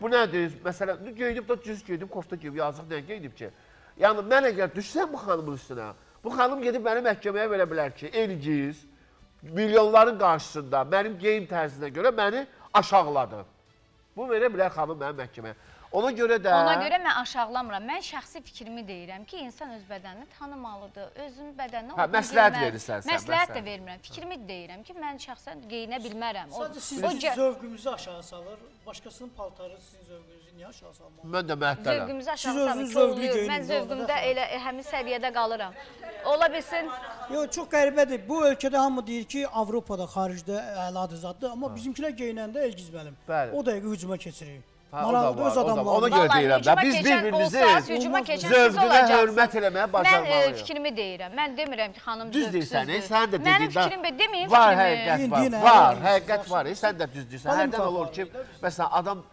bu nədir? Məsələn, geyinib da cüz geyinib, kofta geyinib, yazıq nə geyinib ki? Yəni, mən əgər düşsəm bu xanımın üstünə, bu xanım gedib məni məhkəməyə verə bilər ki, Elgiz milyonların qarşısında mənim geyim tərzinə görə məni aşağıladı. Bu verə bilər xanım mənim məhkəməyə. Ona görə də... Ona görə mən aşağılamıram. Mən şəxsi fikrimi deyirəm ki, insan öz bədənini tanımalıdır. Özün bədənini... Hə, məsləhət verirsən sən. Məsləhət də vermirəm. Fikrimi deyirəm ki, mən şəxsən geyinə bilmərəm. Sadəcə sizin zövqünüzü aşağı salır, başqasının paltarı sizin zövqünüzü niyə aşağı salmalıdır? Mən də məhətlərəm. Zövqümüzü aşağı salır, mən zövqümdə elə həmin səviyyədə qalıram. Ola bilsin... Yox, çox qəribədir. Bu ölkədə hamı deyir ki, Avropada, xaricdə əladır, zaddır. Amma bizimkilər geyinəndə el gizməlim. O dəqiqə hücuma keçirik. Ona görə deyirəm də, biz bir-birimizi zövqünə hörmət eləməyə bacarmalıyıq. Mən fikrimi deyirəm, mən demirəm ki, xanım zövqsüzdür. Düz deyirsən, sən də dedikdən var, həqiqət var, sən də düz deyirsən. Hərdən olur ki, məsələn, adam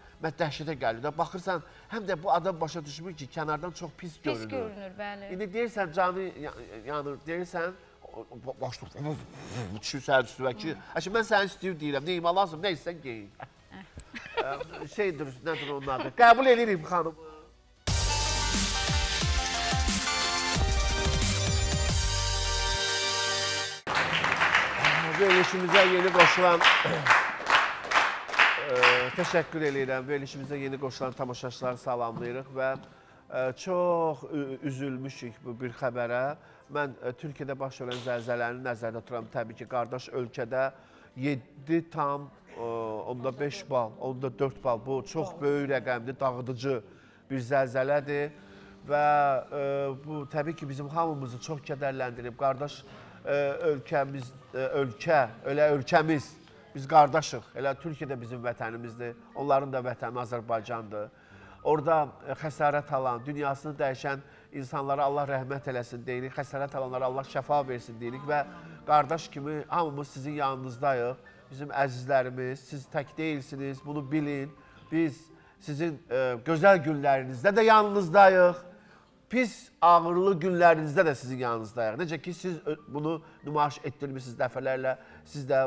dəhşətə gəlir də, baxırsan, həm də bu adam başa düşmür ki, kənardan çox pis görünür. Pis görünür, bəli. İndi deyirsən, canı yanır, deyirsən, başlıq, düşür səhər üstüvə ki, mən səhər üstüvə deyirəm, neyim, Allah'ım, nə istəyirsən, geyin. şeydir, nədir onun adı? Qəbul edirim xanım. Verilişimizə yeni qoşulan təşəkkür edirəm. Verilişimizə yeni qoşulan tamaşaçıları salamlayırıq və çox üzülmüşük bu bir xəbərə. Mən Türkiyədə baş verən zəlzələni nəzərdə tuturam. Təbii ki, qardaş ölkədə 7,5 bal, 4 bal. Bu çox böyük rəqəmdir, dağıdıcı bir zəlzələdir. Və bu təbii ki, bizim hamımızı çox kədərləndirib. Qardaş ölkəmiz, biz qardaşıq. Elə Türkiyədə bizim vətənimizdir. Onların da vətəni Azərbaycandır. Orada xəsarət alan, dünyasını dəyişən insanlara Allah rəhmət eləsin deyirik, xəsarət alanlara Allah şəfa versin deyirik və qardaş kimi hamımız sizin yanınızdayıq. Bizim əzizlərimiz, siz tək deyilsiniz, bunu bilin. Biz sizin gözəl günlərinizdə də yanınızdayıq, pis, ağırlı günlərinizdə də sizin yanınızdayıq. Necə ki, siz bunu nümayiş etdirmişsiniz dəfələrlə, siz də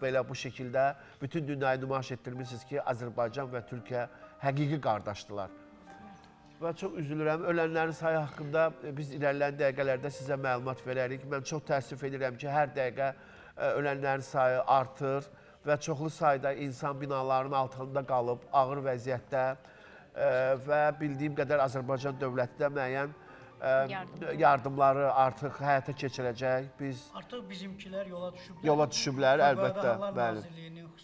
belə bu şəkildə bütün dünyayı nümayiş etdirmişsiniz ki, Azərbaycan və Türkiyə həqiqi qardaşdılar. Və çox üzülürəm, ölənlərin sayı haqqında biz irəliləyən dəqiqələrdə sizə məlumat verərik. Mən çox təəssüf edirəm ki, hər dəqiqə ölənlərin sayı artır və çoxlu sayda insan binalarının altında qalıb, ağır vəziyyətdə və bildiyim qədər Azərbaycan dövləti də müəyyən yardımları artıq həyata keçirəcək. Artıq bizimkilər yola düşüblər, əlbəttə. Fövqəladə Hallar Nazirliyinin ordu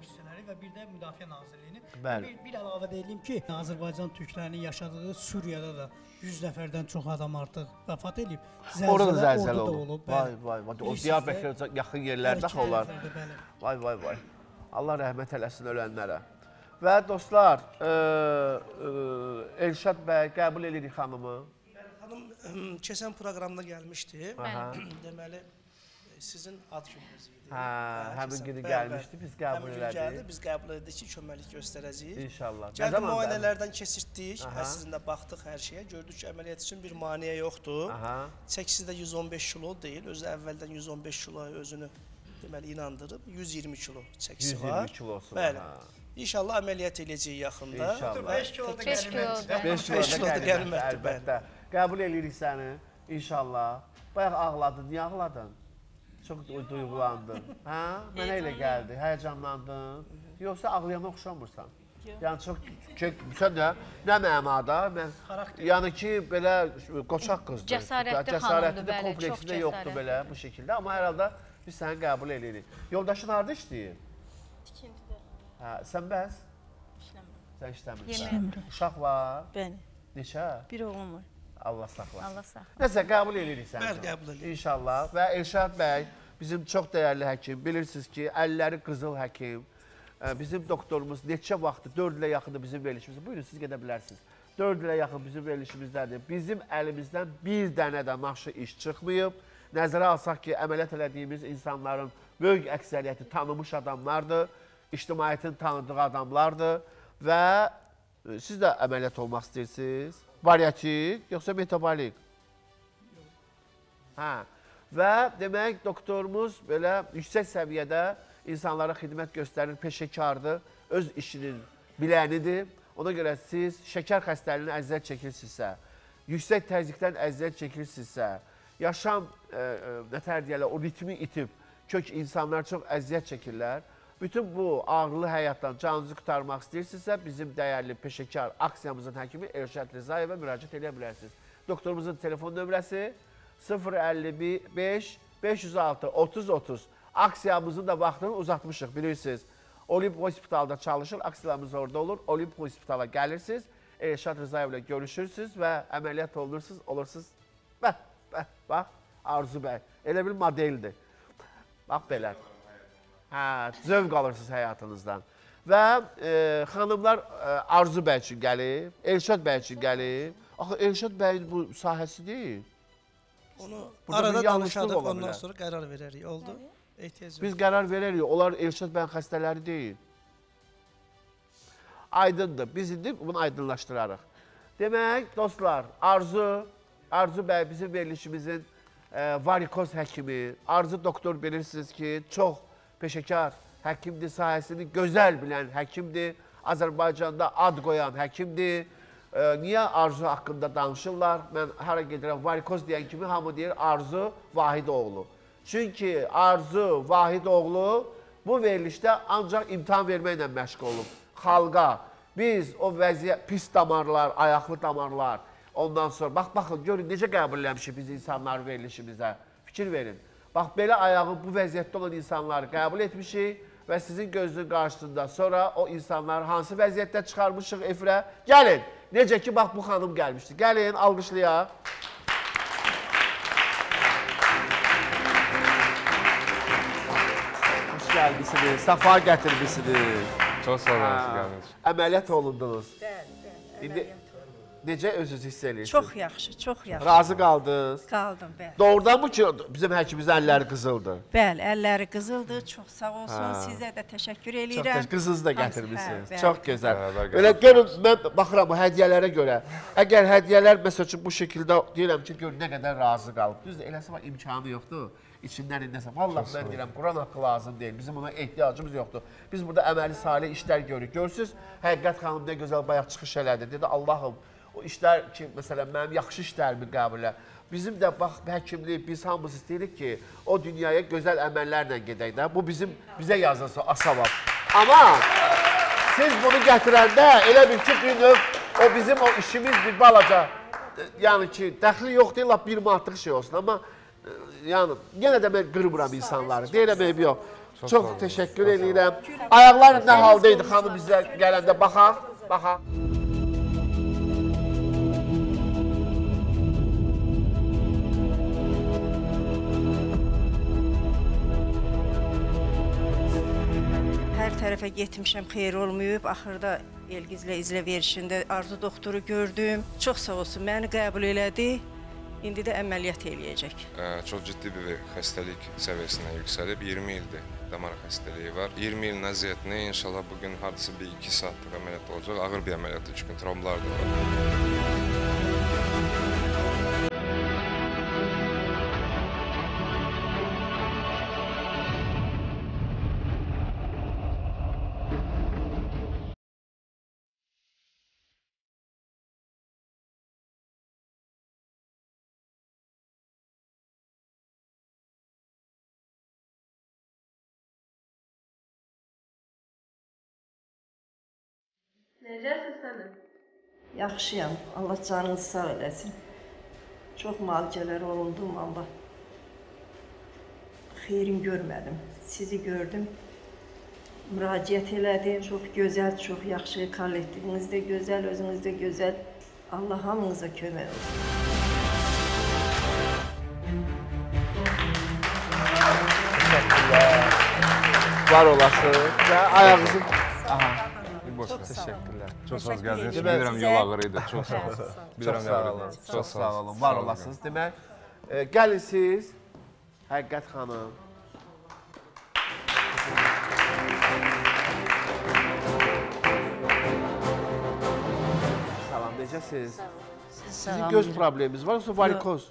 hissələri və bir də Müdafiə Nazirliyinin. Bir əlavə deyiləyim ki, Azərbaycan türklərinin yaşadığı Suriyada da 100 nəfərdən çox adam artıq vəfat edib. Orada da zəlzələ olub. Vay, vay, vay. O Diyarbəkirə yaxın yerlərdə olar. Vay, vay, vay. Allah rəhmət eləsin ölənlərə. Və dostlar, Elşad bəy, qəbul edirik xanımı. Xanım keçən proqramda gəlmişdi. Deməli, sizin ad gününüz idi. Həmin günü gəlmişdi, biz qəbul elədik. Həmin gün gəldi, biz qəbul elədik ki, köməklik göstərəcəyik. İnşallah. Gəldi müayinələrdən keçirtdik, əslində baxdıq hər şeyə, gördük ki, əməliyyat üçün bir maneə yoxdur. Çəkisi də 115 kilo deyil, özü əvvəldən 115 kiloya özünü inandırıb, 120 kilo çəkisi var. 120 kilosu var. İnşallah əməliyyat eləyəcəyik yaxında. 5 kiloda gəlməkdir. 5 kiloda gəlməkdir, əlbəttə. Qəbul eləyirik səni, inşallah. Bayaq çox duyğulandın, mənə elə gəldi, həyəcanlandın, yoxsa ağlayana oxşamırsan. Yəni çox, sən də, nə mənada, yəni ki, belə qoçaq qızdır, cəsarətli də kompleksi də yoxdur belə bu şəkildə, amma hər halda biz səni qəbul edirik. Yoldaşın harada işləyir? İkintidə. Sən bəs? İşləmirəm. Sən işləmirsən. Yemirəm. Uşaq var? Bəni. Neçə? Bir oğlum var. Allah saxlasın. Nəsə, qəbul edirik səni. Bəli, qəbul edirik. İnşallah. Və Elşad bəy, bizim çox dəyərli həkim, bilirsiniz ki, əlləri qızıl həkim, bizim doktorumuz neçə vaxtı, 4 ilə yaxındır bizim verilişimizdir. Buyurun, siz gedə bilərsiniz. 4 ilə yaxın bizim verilişimizdədir. Bizim əlimizdən bir dənə də naşı iş çıxmayıb. Nəzərə alsaq ki, əməliyyat elədiyimiz insanların böyük əksəriyyəti tanımış adamlardır, ictimaiyyətin tanıdığı adamlardır və siz də əməliyyat olmaq istəyirsiniz. Variatik, yoxsa metabolik? Və demək, doktorumuz belə yüksək səviyyədə insanlara xidmət göstərir, peşəkardır, öz işinin bilənidir. Ona görə siz şəkər xəstəliyinə əziyyət çəkirsinizsə, yüksək təzyiqdən əziyyət çəkirsinizsə, yaşam, nətər deyələ, o ritmi itib, kök insanlar çox əziyyət çəkirlər. Bütün bu ağırlı həyatdan canınızı qurtarmaq istəyirsinizsə, bizim dəyərli peşəkar aksiyamızın həkimi Elşad Rızayevə müraciət edə bilərsiniz. Doktorumuzun telefon nömrəsi 055-506-3030. Aksiyamızın da vaxtını uzatmışıq, bilirsiniz. Olimp Hospitalda çalışır, aksiyamız orada olur. Olimp Hospitala gəlirsiniz, Elşad Rızayevlə görüşürsünüz və əməliyyat olursunuz. Bax, Arzu Bey, elə bir modeldir. Bax belə. Zövq alırsınız həyatınızdan. Və xanımlar Arzu bəy üçün gəlib, Elşad bəy üçün gəlib. Axı, Elşad bəyin bu sahəsi deyil. Onu arada danışadıq, ondan sonra qərar verərik. Oldu? Biz qərar verərik, onlar Elşad bəyin xəstələri deyil. Aydındır, biz indi bunu aydınlaşdırarıq. Demək, dostlar, Arzu bəy bizim verilişimizin varikoz həkimi. Arzu doktor bilirsiniz ki, çox peşəkar həkimdir, sahəsini gözəl bilən həkimdir, Azərbaycanda ad qoyan həkimdir. Niyə Arzu haqqında danışırlar? Mən hara gedirəm, varikoz deyən kimi hamı deyir Arzu Vahidoğlu. Çünki Arzu Vahidoğlu bu verilişdə ancaq imtahan verməklə məşğul olub. Xalqa, biz o vəziyyət, pis damarlar, ayaqlı damarlar, ondan sonra, baxın, görün necə qəbul eləmişik biz insanlar verilişimizə, fikir verin. Bax, belə ayağı bu vəziyyətdə olan insanları qəbul etmişik və sizin gözünün qarşısında sonra o insanları hansı vəziyyətdə çıxarmışıq efirə? Gəlin, necə ki, bax, bu xanım gəlmişdi. Gəlin, alqışlayaq. Hoş gəlmişsiniz, safa gətirmişsiniz. Çox sağ olun. Əməliyyat olundunuz. Əməliyyat. Necə özünüz hiss edirsiniz? Çox yaxşı, çox yaxşı. Razı qaldınız? Qaldım, bəli. Doğrudan mı ki, bizim həkimizin əlləri qızıldı? Bəli, əlləri qızıldı. Çox sağ olsun, sizə də təşəkkür edirəm. Qızınızı da gətirmişsiniz. Çox gözəl. Belə görün, mən baxıram bu hədiyələrə görə. Əgər hədiyələr, məsəl üçün, bu şəkildə deyirəm ki, görün, nə qədər razı qalıb. Düzdür, eləsi var, imkanı yoxdur. İçindən indəsə, vallaha mən deyirəm, Quran haqqı lazım deyil, bizim ona ehtiyacımız yoxdur. Biz burada əməli salih işlər görürük. Görürsünüz, Həqiqət xanım nə gözəl bayaq çıxış elədi. Dedi, Allahım, o işlər ki, məsələn, mənim yaxşı işlərimi qəbul elə. Bizim də, bax, həkimlik, biz hamımız istəyirik ki, o dünyaya gözəl əməllərlə gedək də. Bu bizə yazılsın, asabab. Amma siz bunu gətirəndə elə bil ki, bir növ, o bizim o işimiz bir balaca, yəni ki, dəxli yox deyil, bir mantlıq şey olsun. Amma yəni, yenə də mən qırmıram insanları, deyirəm, ev yox. Çox təşəkkür edirəm. Ayaqlar nə halda idi xanım bizə gələndə? Baxaq, baxaq. Hər tərəfə getmişəm, xeyir olmayıb. Axırda Elgizlə izlə verişində Arzu doktoru gördüm. Çox sağ olsun, məni qəbul elədi. İndi də əməliyyat eləyəcək. Çox ciddi bir xəstəlik səviyyəsinə yüksəlib. 20 ildir damar xəstəliyi var. 20 ilin əziyyətini inşallah bugün hardasa bir 2 saatlıq əməliyyat olacaq. Ağır bir əməliyyatdır çünki tromblar da var. Necəsiz sənəm? Yaxşıyam. Allah canınızı sağ eləsin. Çox müalicələr olundum, amma xeyrim görmədim. Sizi gördüm, müraciət elədim. Çox gözəl, çox yaxşı qal etdiniz də gözəl, özünüz də gözəl. Allah hamınıza kömək olsun. Var olasın və ayağınızı... Çox təşəkkürlər. Çox sağ gəldiniz. Bilirəm, yol ağırıydı. Çox sağ olun. Bilirəm, yol ağırıydı. Çox sağ olun. Var olasınız. Demək, gəlin siz, Həqiqət xanım. Salam, necəsiniz? Sizin göz problemimiz var, yoxsa varikoz?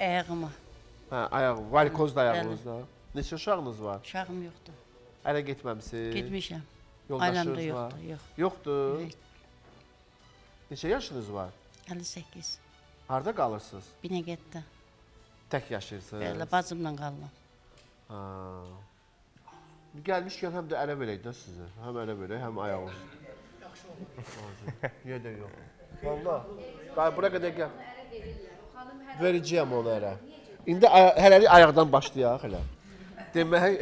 Ayağıma. Varikoz da ayağınızda. Neçə uşağınız var? Uşağım yoxdur. Hələ getməmsiniz? Getmişəm. Ailəmdə yoxdur. Yoxdur? Neçə yaşınız var? 58. Harada qalırsınız? Binəqətdə. Tək yaşayırsınız? Bəli, bacımla qalıram. Gəlmişkən həm də ələ verək də sizə. Həm ələ verək, həm ayaq olsun. Yaxşı olur. Niyə də yox? Valla, bura qədər gəl. Verəcəyəm onu ələ. İndi hələlik ayaqdan başlayaq hələ. Demək,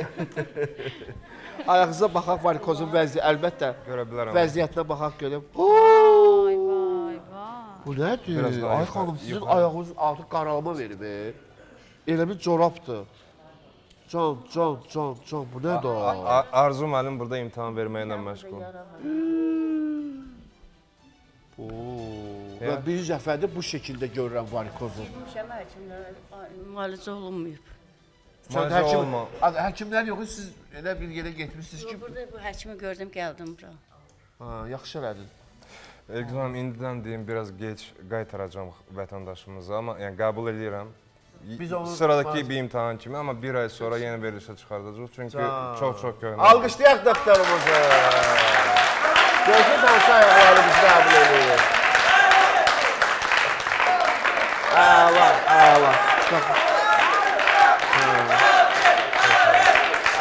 ayağınıza baxaq varikozun vəziyyətinə, əlbəttə vəziyyətinə baxaq görəm. Vay, vay, vay. Bu nədir? Ay xanım, sizin ayağınızın artıq qaralma verib. Elə bir corabdır. Can, can, can, can, bu nədir? Arzu müəllim burada imtahan verməklə məşğul. Və bir dəfədir bu şəkildə görürəm varikozu. Bilmişəm, həkimlər müalicə olunmayıb. Həkimlər yoxu, siz elə bir yerə getmişsiniz ki... Burada bu həkimi gördüm, gəldim bura. Yaxşı elədin. Elgizlə, indidən deyim, biraz geç qaytaracam vətəndaşımıza, amma qəbul edirəm. Sıradaki bir imtahan kimi, ama bir ay sonra yine verilişe çıxardacağız. Çünkü çok köhne. Alkışlayak doktorumuzu. Gözünüz olsa ayaklarımızı kabul ediyoruz. Allah, Allah.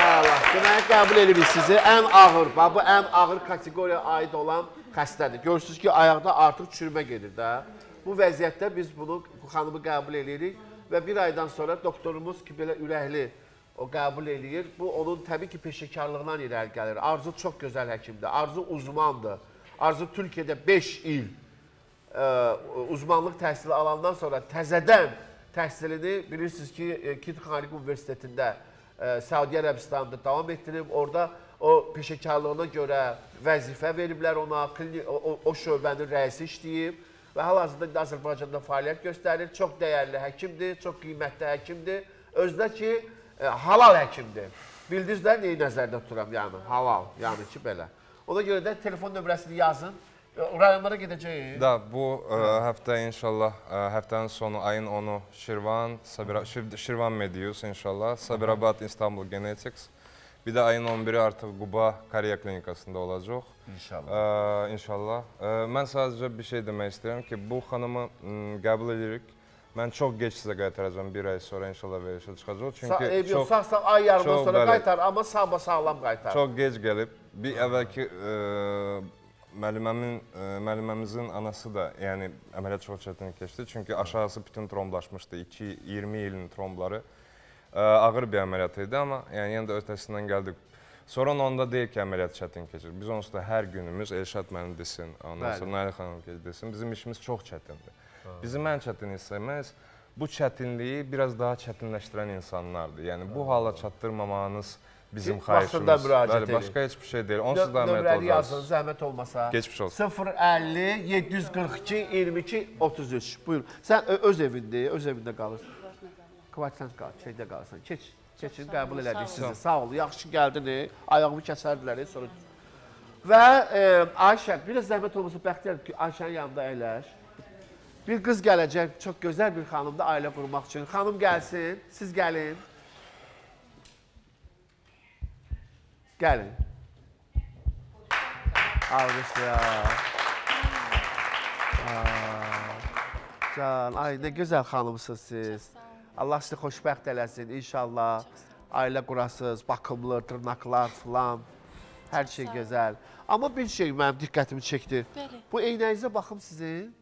Allah, demek kabul ediyoruz sizi. En ağır, bu en ağır kategoriye ait olan xəstədir. Görürsünüz ki, ayaqda artıq çürmə gedir də. Bu vəziyyətdə biz bunu, bu xanımı qəbul edirik və bir aydan sonra doktorumuz ki, belə ürəkli o qəbul edir. Bu, onun təbii ki, peşəkarlığından irəli gəlir. Arzu çox gözəl həkimdir, Arzu uzmandır. Arzu Türkiyədə 5 il uzmanlıq təhsili alandan sonra təzədən təhsilini bilirsiniz ki, Kit Xaniq Universitetində Səudiyyə Ərəbistanında davam etdirib. Orada o peşəkarlığına görə vəzifə veriblər ona, o şöbənin rəisi işləyib və hal-hazırda Azərbaycanda fəaliyyət göstərir. Çox dəyərli həkimdir, çox qiymətli həkimdir. Özdə ki, halal həkimdir. Bildiniz də neyi nəzərdə tuturam, yəni halal, yəni ki, belə. Ona görə də telefon nömrəsini yazın, rayonlara gedəcəyik. Da, bu həftə inşallah, həftənin sonu, ayın 10-u Şirvan Medius inşallah, Sabirabad İstanbul Genetics. Bir de ayın 11'i artık Quba Kariya Klinikasında olacaq. İnşallah. İnşallah. Mən sadece bir şey demək istəyirəm ki, bu xanımı qəbul edirik. Mən çok geç size qaytaracağım, bir ay sonra inşallah verişe çıxacaq. Çünkü sağ ay yarımdan sonra qaytar, ama sabah sağlam qaytar. Çok geç gelip, bir evvelki müəlliməmizin anası da, yani əmələ çok çətin keçdi. Çünkü aşağısı bütün tromblaşmışdı, 20 ilin trombları. Ağır bir ameliyat idi, ama yani yine de ötesinden geldik. Sorun onda değil ki ameliyat çetin keçir. Biz onsuz da her günümüz Elşad mənim desin, ondan sonra Nailə xanım desin. Bizim işimiz çok çetindir. Bizim en çetin hissimiz bu çetinliği biraz daha çetinleştiren insanlardır. Yani bu hala çatdırmamanız bizim xahişimiz. Başka hiçbir şey değil. Onsuz da ameliyat olacağız. Yazın, zahmet olmasa. Geçmiş olsun. 050-742-22-33. Buyur. Sen öz evinde kalırsın. Kvartant qal, şeydə qalsan. Keçin, qəbul elədik sizi. Sağ olun, yaxşı gəldiniz. Ayağımı kəsərdilər, sonra... Və Ayşe, biraz zəhmət olması Bəxtiyar ki, Ayşe'nin yanında əyləş. Bir qız gələcək, çox gözəl bir xanımda ailə qurmaq üçün. Xanım gəlsin, siz gəlin. Gəlin. Alqışlayaq. Ay, nə gözəl xanımsınız siz. Allah sizi xoşbəxt eləsin, inşallah. Ailə qurasız, bakımlı, tırnaqlar falan. Her şey güzel. Ama bir şey benim dikkatimi çekti. Bəli. Bu eynəyinizə baxım sizin.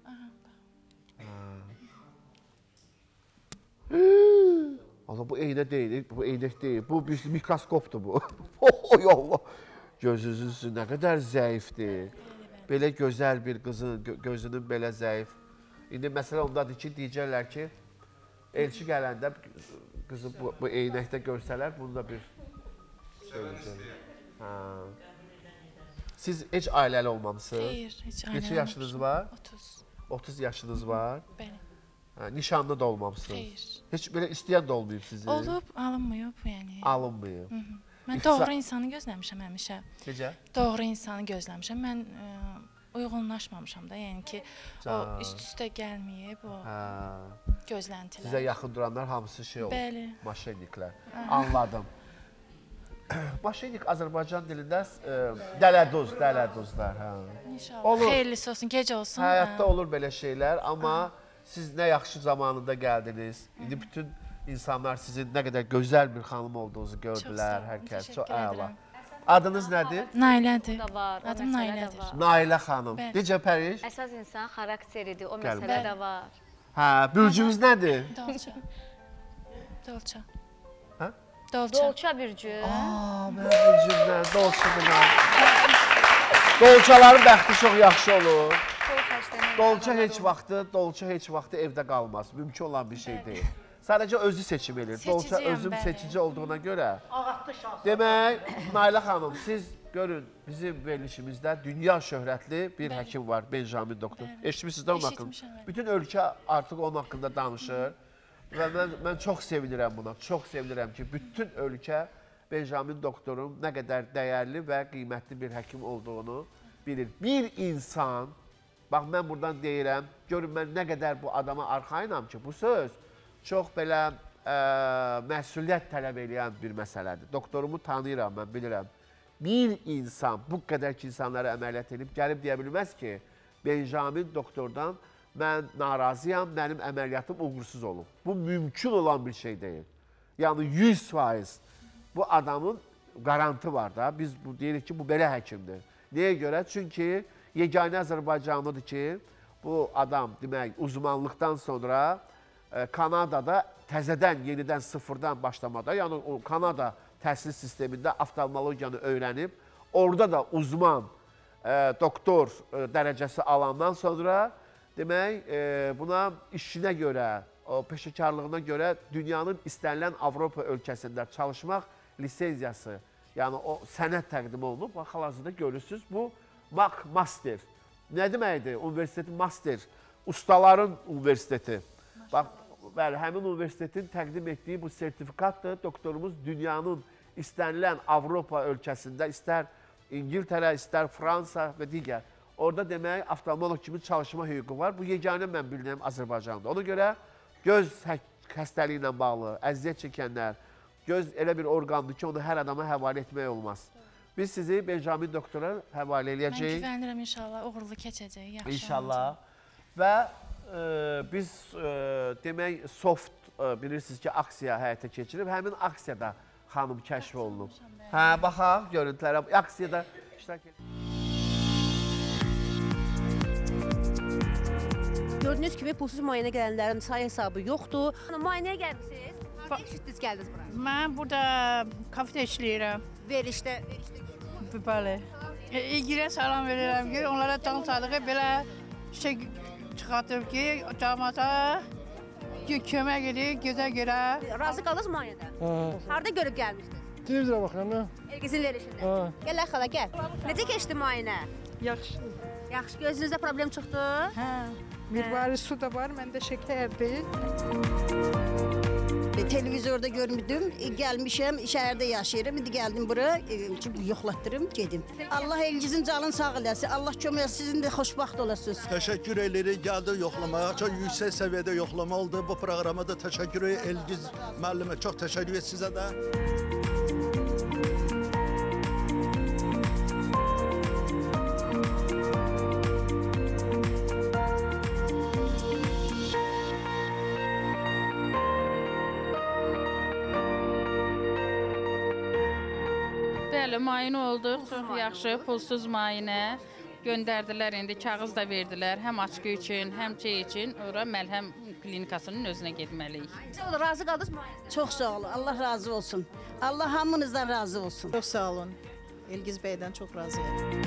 Allah, bu eynə değil, bu eynək değil. Bu bir mikroskopdur bu. Oy Allah. Gözünüzün nə qədər zəifdir. Belə gözəl bir qızın gözünün belə zəif. İndi məsələ ondadır ki, deyəcəklər ki, elçi gələndə qızı bu eynəkdə görsələr, bunu da bir söyləyəcəm. Siz heç ailəli olmamışsınız? Hayır, heç ailəli olmamışsınız. Neçə yaşınız var? 30. 30 yaşınız var? Bəli. Nişanlı da olmamışsınız? Hayır. Heç belə istəyən də olmayıb sizi? Olub, alınmayıb yəni. Alınmayıb. Mən doğru insanı gözləmişəm həmişə. Necə? Doğru insanı gözləmişəm. Mən uyğunlaşmamışam da, yəni ki, o üst-üstə gəlməyib, o gözləntilər. Sizə yaxın duranlar hamısı şey olur. Bəli. Maşeniklər. Anladım. Maşenik Azərbaycan dilində dələduzlar. İnşallah, xeyirlisi olsun, gec olsun. Həyatda olur belə şeylər, amma siz nə yaxşı zamanında gəldiniz. İndi bütün insanlar sizin nə qədər gözəl bir xanım olduğunuzu gördülər. Çox sağ olun, teşəkkür edirəm. Adınız nədir? Nailədir. Adım Nailədir. Nailə xanım. Necə pəriş? Əsas insan xarakteridir, o məsələ də var. Hə, bürcümüz nədir? Dolça. Dolça. Hə? Dolça. Dolça bürcü. Aaa, mən bürcümdən, dolçudurlar. Dolçaların bəxti çox yaxşı olur. Dolça heç vaxtı evdə qalmaz. Mümkün olan bir şey deyil. Sadəcə özü seçim edir. Dolça özüm seçici olduğuna görə. Demək, Nailə xanım, siz görün, bizim verilişimizdə dünya şöhrətli bir həkim var, Benjamin Doktor. Eşitmişsiniz onun haqqında. Bütün ölkə artıq onun haqqında danışır. Və mən çox sevinirəm buna, çox sevinirəm ki, bütün ölkə Benjamin Doktorun nə qədər dəyərli və qiymətli bir həkim olduğunu bilir. Bir insan, bax, mən buradan deyirəm, görün, mən nə qədər bu adama arxayınam ki, bu söz çox belə məsuliyyət tələb eləyən bir məsələdir. Doktorumu tanıyıram, mən bilirəm. Bir insan, bu qədər ki insanlara əməliyyat edib, gəlib deyə bilməz ki, Benjamin doktordan mən narazıyam, mənim əməliyyatım uğursuz olub. Bu mümkün olan bir şey deyil. Yəni 100% bu adamın qarantı var da, biz deyirik ki, bu belə həkimdir. Niyə görə? Çünki yeganə Azərbaycanlıdır ki, bu adam demək uzmanlıqdan sonra Kanadada təzədən, yenidən, sıfırdan başlamada, yəni o Kanada təhsil sistemində oftalmologiyanı öyrənib, orada da uzman, doktor dərəcəsi alandan sonra demək buna işinə görə, peşəkarlığına görə dünyanın istənilən Avropa ölkəsində çalışmaq lisenziyası, yəni o sənət təqdim olunub, hal-hazırda görürsünüz, bu master. Nə deməkdir? Universitetin master, ustaların universiteti. Bəli, həmin universitetin təqdim etdiyi bu sertifikatdır. Doktorumuz dünyanın istənilən Avropa ölkəsində, istər İngiltərə, istər Fransa və digər. Orada demək, oftalmoloq kimi çalışma hüququ var. Bu yeganə mən bilinəm Azərbaycanda. Ona görə göz xəstəliyi ilə bağlı əziyyət çəkənlər, göz elə bir orqandır ki, onu hər adama həvalə etmək olmaz. Biz sizi Benjamin doktora həvalə eləyəcəyik. Mən güvənirəm, inşallah, uğurlu keçəcək, yaxşı olacaq. İnşallah. Və biz demək soft, bilirsiniz ki, aksiya həyata keçirib, həmin aksiyada xanım kəşf olunub. Hə, baxaq, görüntülərə, aksiyada iştirak edin. Gördüyünüz kimi pulsuz müayənə gələnlərin sayı hesabı yoxdur. Müayənəyə gəlmişsiniz, harada eşitdiniz, gəldiniz bura? Mən burada kafedə işləyirəm. Verişdə görürəm. Bəli. İlgirə salam verirəm ki, onlara can sağlığı belə şey çıxartıb ki, damata kömək edir, gözə görə. Razı qalınız müayənədə? Harada görüb gəlmişsiniz? Televizyona baxıram. Elgizin verişində. Gəl, xala, gəl. Necə keçdi müayənə? Yaxşı. Yaxşı, gözünüzdə problem çıxdı? Hə. Mirvari su da var, məndə şəkər deyil. Televizorda görmüdüm, gəlmişəm, şəhərdə yaşayıram, indi gəldim bura, yoxlatdırım, gedim. Allah Elgizin canını sağ eləsin, Allah kömək sizin də xoşbaxt olasınız. Təşəkkür edirik, gəldik yoxlamaya, çox yüksək səviyyədə yoxlama oldu. Bu proqrama da təşəkkür edirik, Elgiz müəllimə, çox təşəkkür edirik sizə də. Müayinə olduq, çox yaxşı, pulsuz müayinə göndərdilər, indi kağız da verdilər, həm açqı üçün, həm şey üçün, ora məlhəm klinikasının özünə getməliyik. Razı qaldınız müayinə? Çox sağ olun, Allah razı olsun, Allah hamınızdan razı olsun. Çox sağ olun, Elgiz bəydən çox razıyam.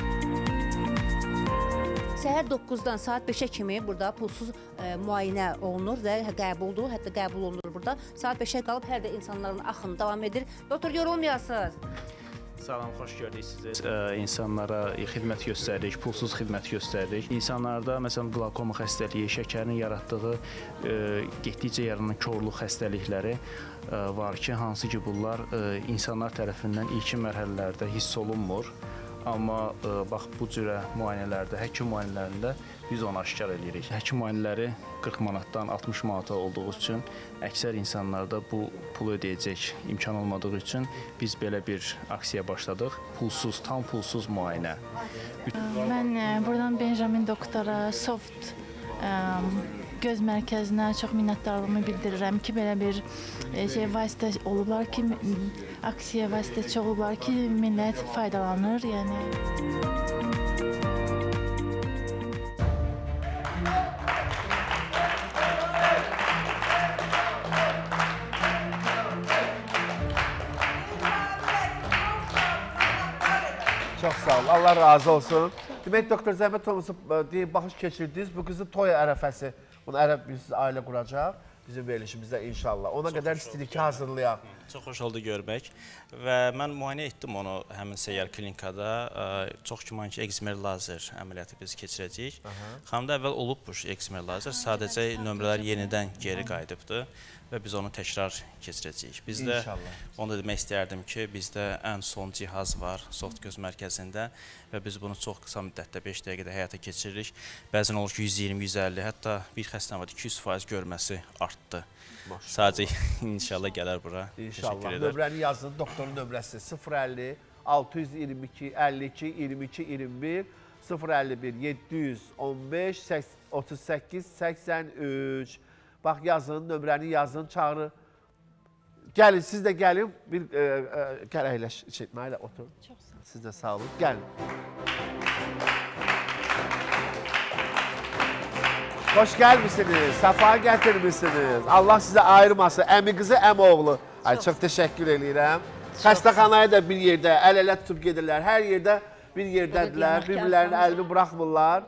Səhər 9-dan saat 5-ə kimi burada pulsuz müayinə olunur və qəbuldur, hətta qəbul olunur burada. Saat 5-ə qalıb hər də insanların axını davam edir. Doktor, yorulmayasınız. Salam, xoş gördük sizi. İnsanlara xidmət göstəririk, pulsuz xidmət göstəririk. İnsanlarda, məsələn, qlakoma xəstəliyi, şəkərin yaratdığı getdikcə yaranan korluq xəstəlikləri var ki, hansı ki, bunlar insanlar tərəfindən ilkin mərhələlərdə hiss olunmur. Amma bax, bu cürə müayinələrdə, həkim müayinələrində biz onu aşkar edirik. Həkim müayinələri 40 manatdan 60 manata olduğu üçün əksər insanlarda bu pulu ödəyəcək imkan olmadığı üçün biz belə bir aksiya başladıq. Pulsuz, tam pulsuz müayinə. Mən buradan Benjamin doktora, soft göz mərkəzinə çox minnətdarlığımı bildirirəm ki, belə bir şey vasitə olublar ki, aksiya vasitəçi olublar ki, millət faydalanır, yəni. Çox sağ olun, Allah razı olsun. Demək, doktor, zəhmət olunsun, baxış keçirdiniz, bu qızın toy ərəfəsi. Bunu ərəb bir ailə quracaq bizim verilişimizdə inşallah. Ona qədər istilik hazırlayaq. Çox xoş oldu görmək və mən müayinə etdim onu həmin səyyar klinikada. Çox güman ki, eksmer lazer əməliyyatı biz keçirəcəyik. Xanımda əvvəl olub bu eksmer lazer, sadəcə nömrələr yenidən geri qayıdıbdır və biz onu təkrar keçirəcəyik. Bizdə, onu da demək istəyərdim ki, bizdə ən son cihaz var soft göz mərkəzində və biz bunu çox qısa müddətdə 5 dəqiqədə həyata keçiririk. Bəzən olur ki, 120-150, hətta bir xəstəm var, 200% görməsi artdı. Sadəcə inşallah gələr bura. İnşallah. Nömrəni yazın, doktorun nömrəsi 050-622-52-22-21, 051-715-38-83. Bax, yazın, nömrəni yazın, çağırın. Gəlin, siz də gəlin. Gəl, Nailə, oturun. Siz də sağ olun. Gəlin. Xoş gəlmişsiniz, səfa gətirmişsiniz. Allah sizə ayırmasın. Əmi qızı, əmi oğlu. Çox təşəkkür edirəm. Xəstəxanaya da bir yerdə əl-ələ tutub gedirlər. Hər yerdə bir yerdədirlər. Bir-birlərinin əlini buraxmırlar.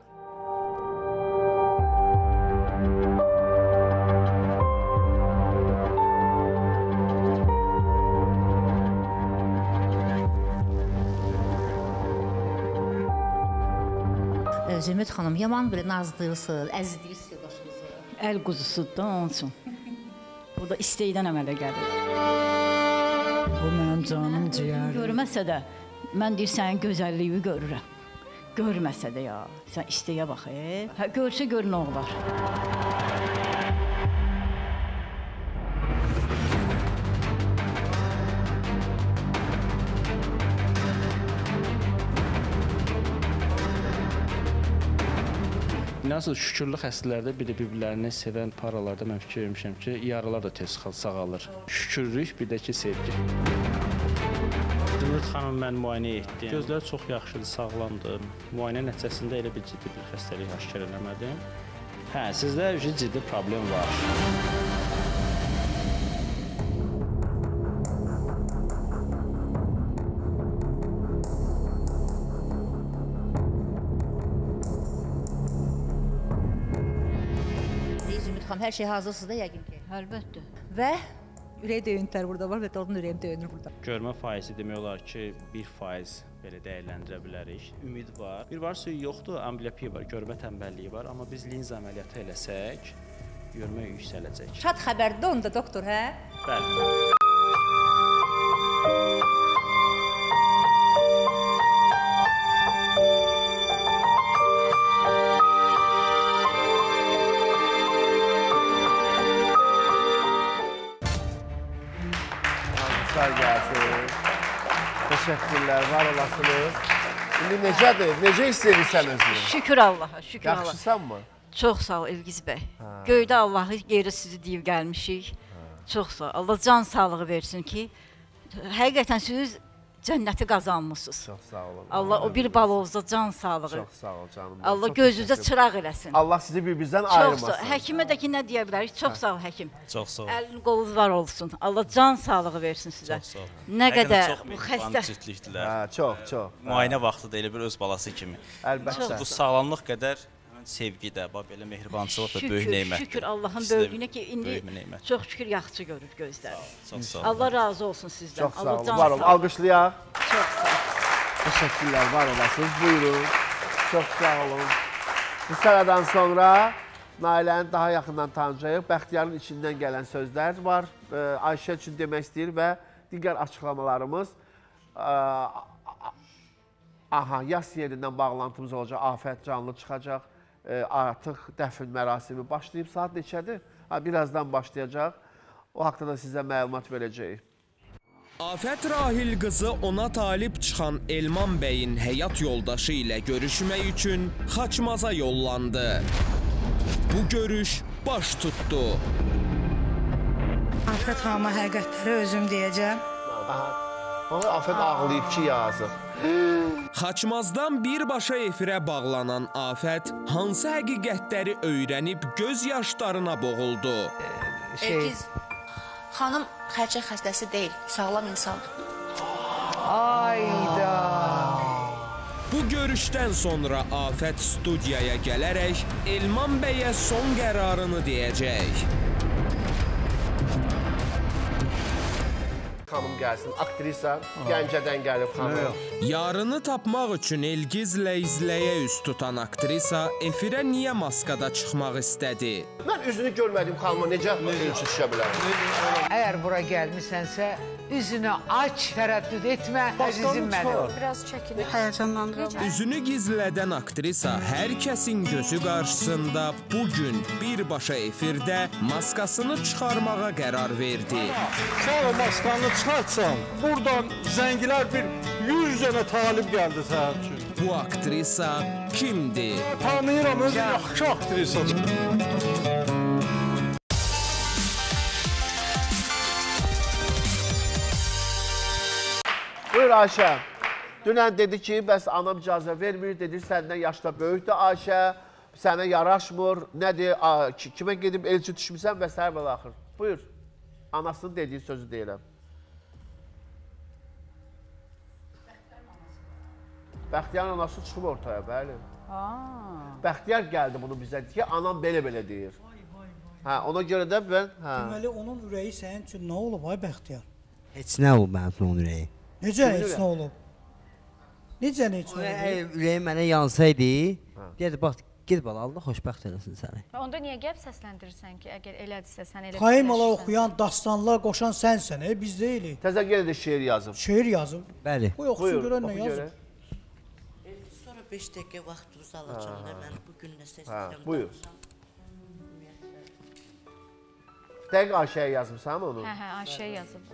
Zümrüd xanım, yaman belə nazdırsız, əzdirsiniz başınızı. Əl quzusudur da, onun üçün. Bu da istəkdən əmələ gəlir. Bu mənim canım ciyər. Görməsə də, mən deyir, sənin gözəlliyi görürəm. Görməsə də ya, sən istəyə bax, görsə gör nə olar. Nasıl şükürlü xəstələrdə bir-birlərini sevən paralarda mən fikir vermişəm ki, yaralar da tez sağalır. Şükürlük, bir də ki, sevgi. Zümrüd xanım, mən müayinə etdim. Gözləri çox yaxşıdır, sağlamdır. Müayinə nəticəsində elə bir ciddi bir xəstəlik aşkar eləmədim. Hə, sizdə ciddi problem var. Hər şey hazırsız da yəqin ki. Əlbəttə. Və ürək döyüntüləri burada var və doğrudan ürəyim döyünür burada. Görmə faizi demək olar ki, 1% belə dəyərləndirə bilərik. Ümid var. Bir var suyu yoxdur, ambliyopiya var, görmə tənbəlliyi var. Amma biz lins əməliyyatı eləsək, görmə yüksələcək. Şad xəbərdə onda, doktor, hə? Bəli. Təşəkkürlər, var olasınız. İndi necədir? Necə istəyirsiniz? Şükür Allaha, şükür Allaha. Yaxşısan mı? Çox sağ ol Elgiz bəy. Göydə Allahı qeyri sizi deyib gəlmişik. Çox sağ ol. Allah can sağlığı versin ki, həqiqətən siz cənnəti qazanmışsınız. Çox sağ olun. Allah o bir balovuzda can sağlığı. Çox sağ ol canım. Allah gözünüzə çıraq eləsin. Allah sizi bir-birizdən ayırmasın. Çox sağ ol. Həkimə də ki, nə deyə bilərik? Çox sağ ol həkim. Çox sağ ol. Əlin qolunuz var olsun. Allah can sağlığı versin sizə. Çox sağ ol. Nə qədər bu xəstə. Çox, çox. Müayinə vaxtı da elə bir öz balası kimi. Əlbəttə. Bu sağlamlıq qədər sevgi də, belə mehribançılıq da böyük neymətdir. Şükür Allahın böyüklüyünə ki, indi çox şükür yaxşı görür gözləri. Allah razı olsun sizdən. Çox sağ olun, var olun. Alqışlayaq. Çox sağ olun. Təşəkkürlər, var olasınız. Buyurun. Çox sağ olun. Bu sərədən sonra Nailəni daha yaxından tanıcayıq. Bəxtiyarın içindən gələn sözlər var. Ayşe üçün demək istəyir və digər açıqlamalarımız yas yerindən bağlantımız olacaq, afət canlı çıxacaq. Artıq dəfn mərasimi başlayıb, saat neçədir? Birazdan başlayacaq. O haqda da sizə məlumat verəcəyik. Afət Rahil qızı ona talib çıxan Elman bəyin həyat yoldaşı ilə görüşmək üçün Xaçmaza yollandı. Bu görüş baş tutdu. Afət xanıma həqiqətləri özüm deyəcəm. Afət ağlayıb ki, yazıq. Xaçmazdan birbaşa efirə bağlanan Afət hansı həqiqətləri öyrənib göz yaşlarına boğuldu? Elgiz xanım xərçəng xəstəsi deyil, sağlam insandır. Ayda! Bu görüşdən sonra Afət studiyaya gələrək Elman bəyə son qərarını deyəcək. xanım gəlsin, aktrisa, Gəncədən gəlib xanım. Yarını tapmaq üçün Elgizlə izləyə üst tutan aktrisa efirə niyə maskada çıxmaq istədi? Mən üzünü görmədim xanıma, necə ölçü düşə bilərəm? Əgər bura gəlmisənsə, üzünü aç, tərəddüd etmə, əzizim mənim. Biraz çəkilir. Həyəcanlandıraq. Üzünü gizlədən aktrisa hər kəsin gözü qarşısında bugün birbaşa efirdə maskasını çıxarmağa qərar verdi. Sən o maskanı çıxartsan, buradan zəngilər bir 100 dənə talib gəldi səhər üçün. Bu aktrisa kimdir? Tanıyıram, özü yaxşı aktrisadır. Buyur Ayşe, dünən dedi ki, bəs anam icazə vermir, dedi səndən yaşda böyükdür Ayşe, sənə yaraşmır, nədir, kimə gedib elçi düşmüsən və səhər və laxır. Buyur, anasının dediyi sözü deyiləm. Bəxtiyar anası çıxıb ortaya, bəli. Bəxtiyar gəldi bunu bizə ki, anam belə-belə deyir. Ona görə də mən... Deməli, onun ürəyi sənin üçün nə olub, ay Bəxtiyar? Heç nə olub mənim üçün onun ürəyi. Necə heç nə olub? Necə heç nə olub? Ürəyim mənə yansaydı, deyərdi, bax, ged bala, Allah xoşbəxt eləsin səni. Onda niyə gəlb səsləndirirsən ki, əgər elədirsə, sən elə... Poemalar oxuyan, dastanlar qoşan sənsən, biz deyilik. Təzə gələ də şeir yazıb. Şeir yazıb? Bəli. Qoy, oxusun, görən nə yazıb? Sonra 5 dəqiqə vaxt uzu alacam da, mən bugün nəsə istəyirəm. Buyur. Dəqiq Ayşəyə yazmışam onu? Hə, Ayşəyə yazıb.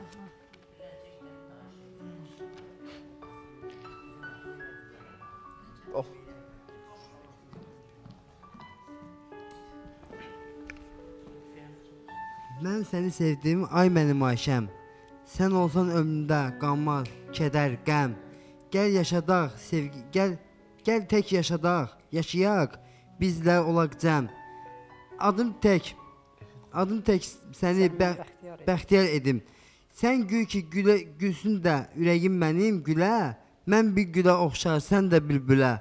Mən səni sevdim, ay mənim Ayşəm. Sən olsan ömründə qanmaz, kədər, qəm. Gəl yaşadaq, sevgi, gəl tək yaşadaq, yaşayaq, bizlə olaq cəm. Adım tək səni bəxtiyar edim. Sən gül ki, gülsün də ürəyim mənim gülə, mən bir gülə oxşar, sən də bülbülə.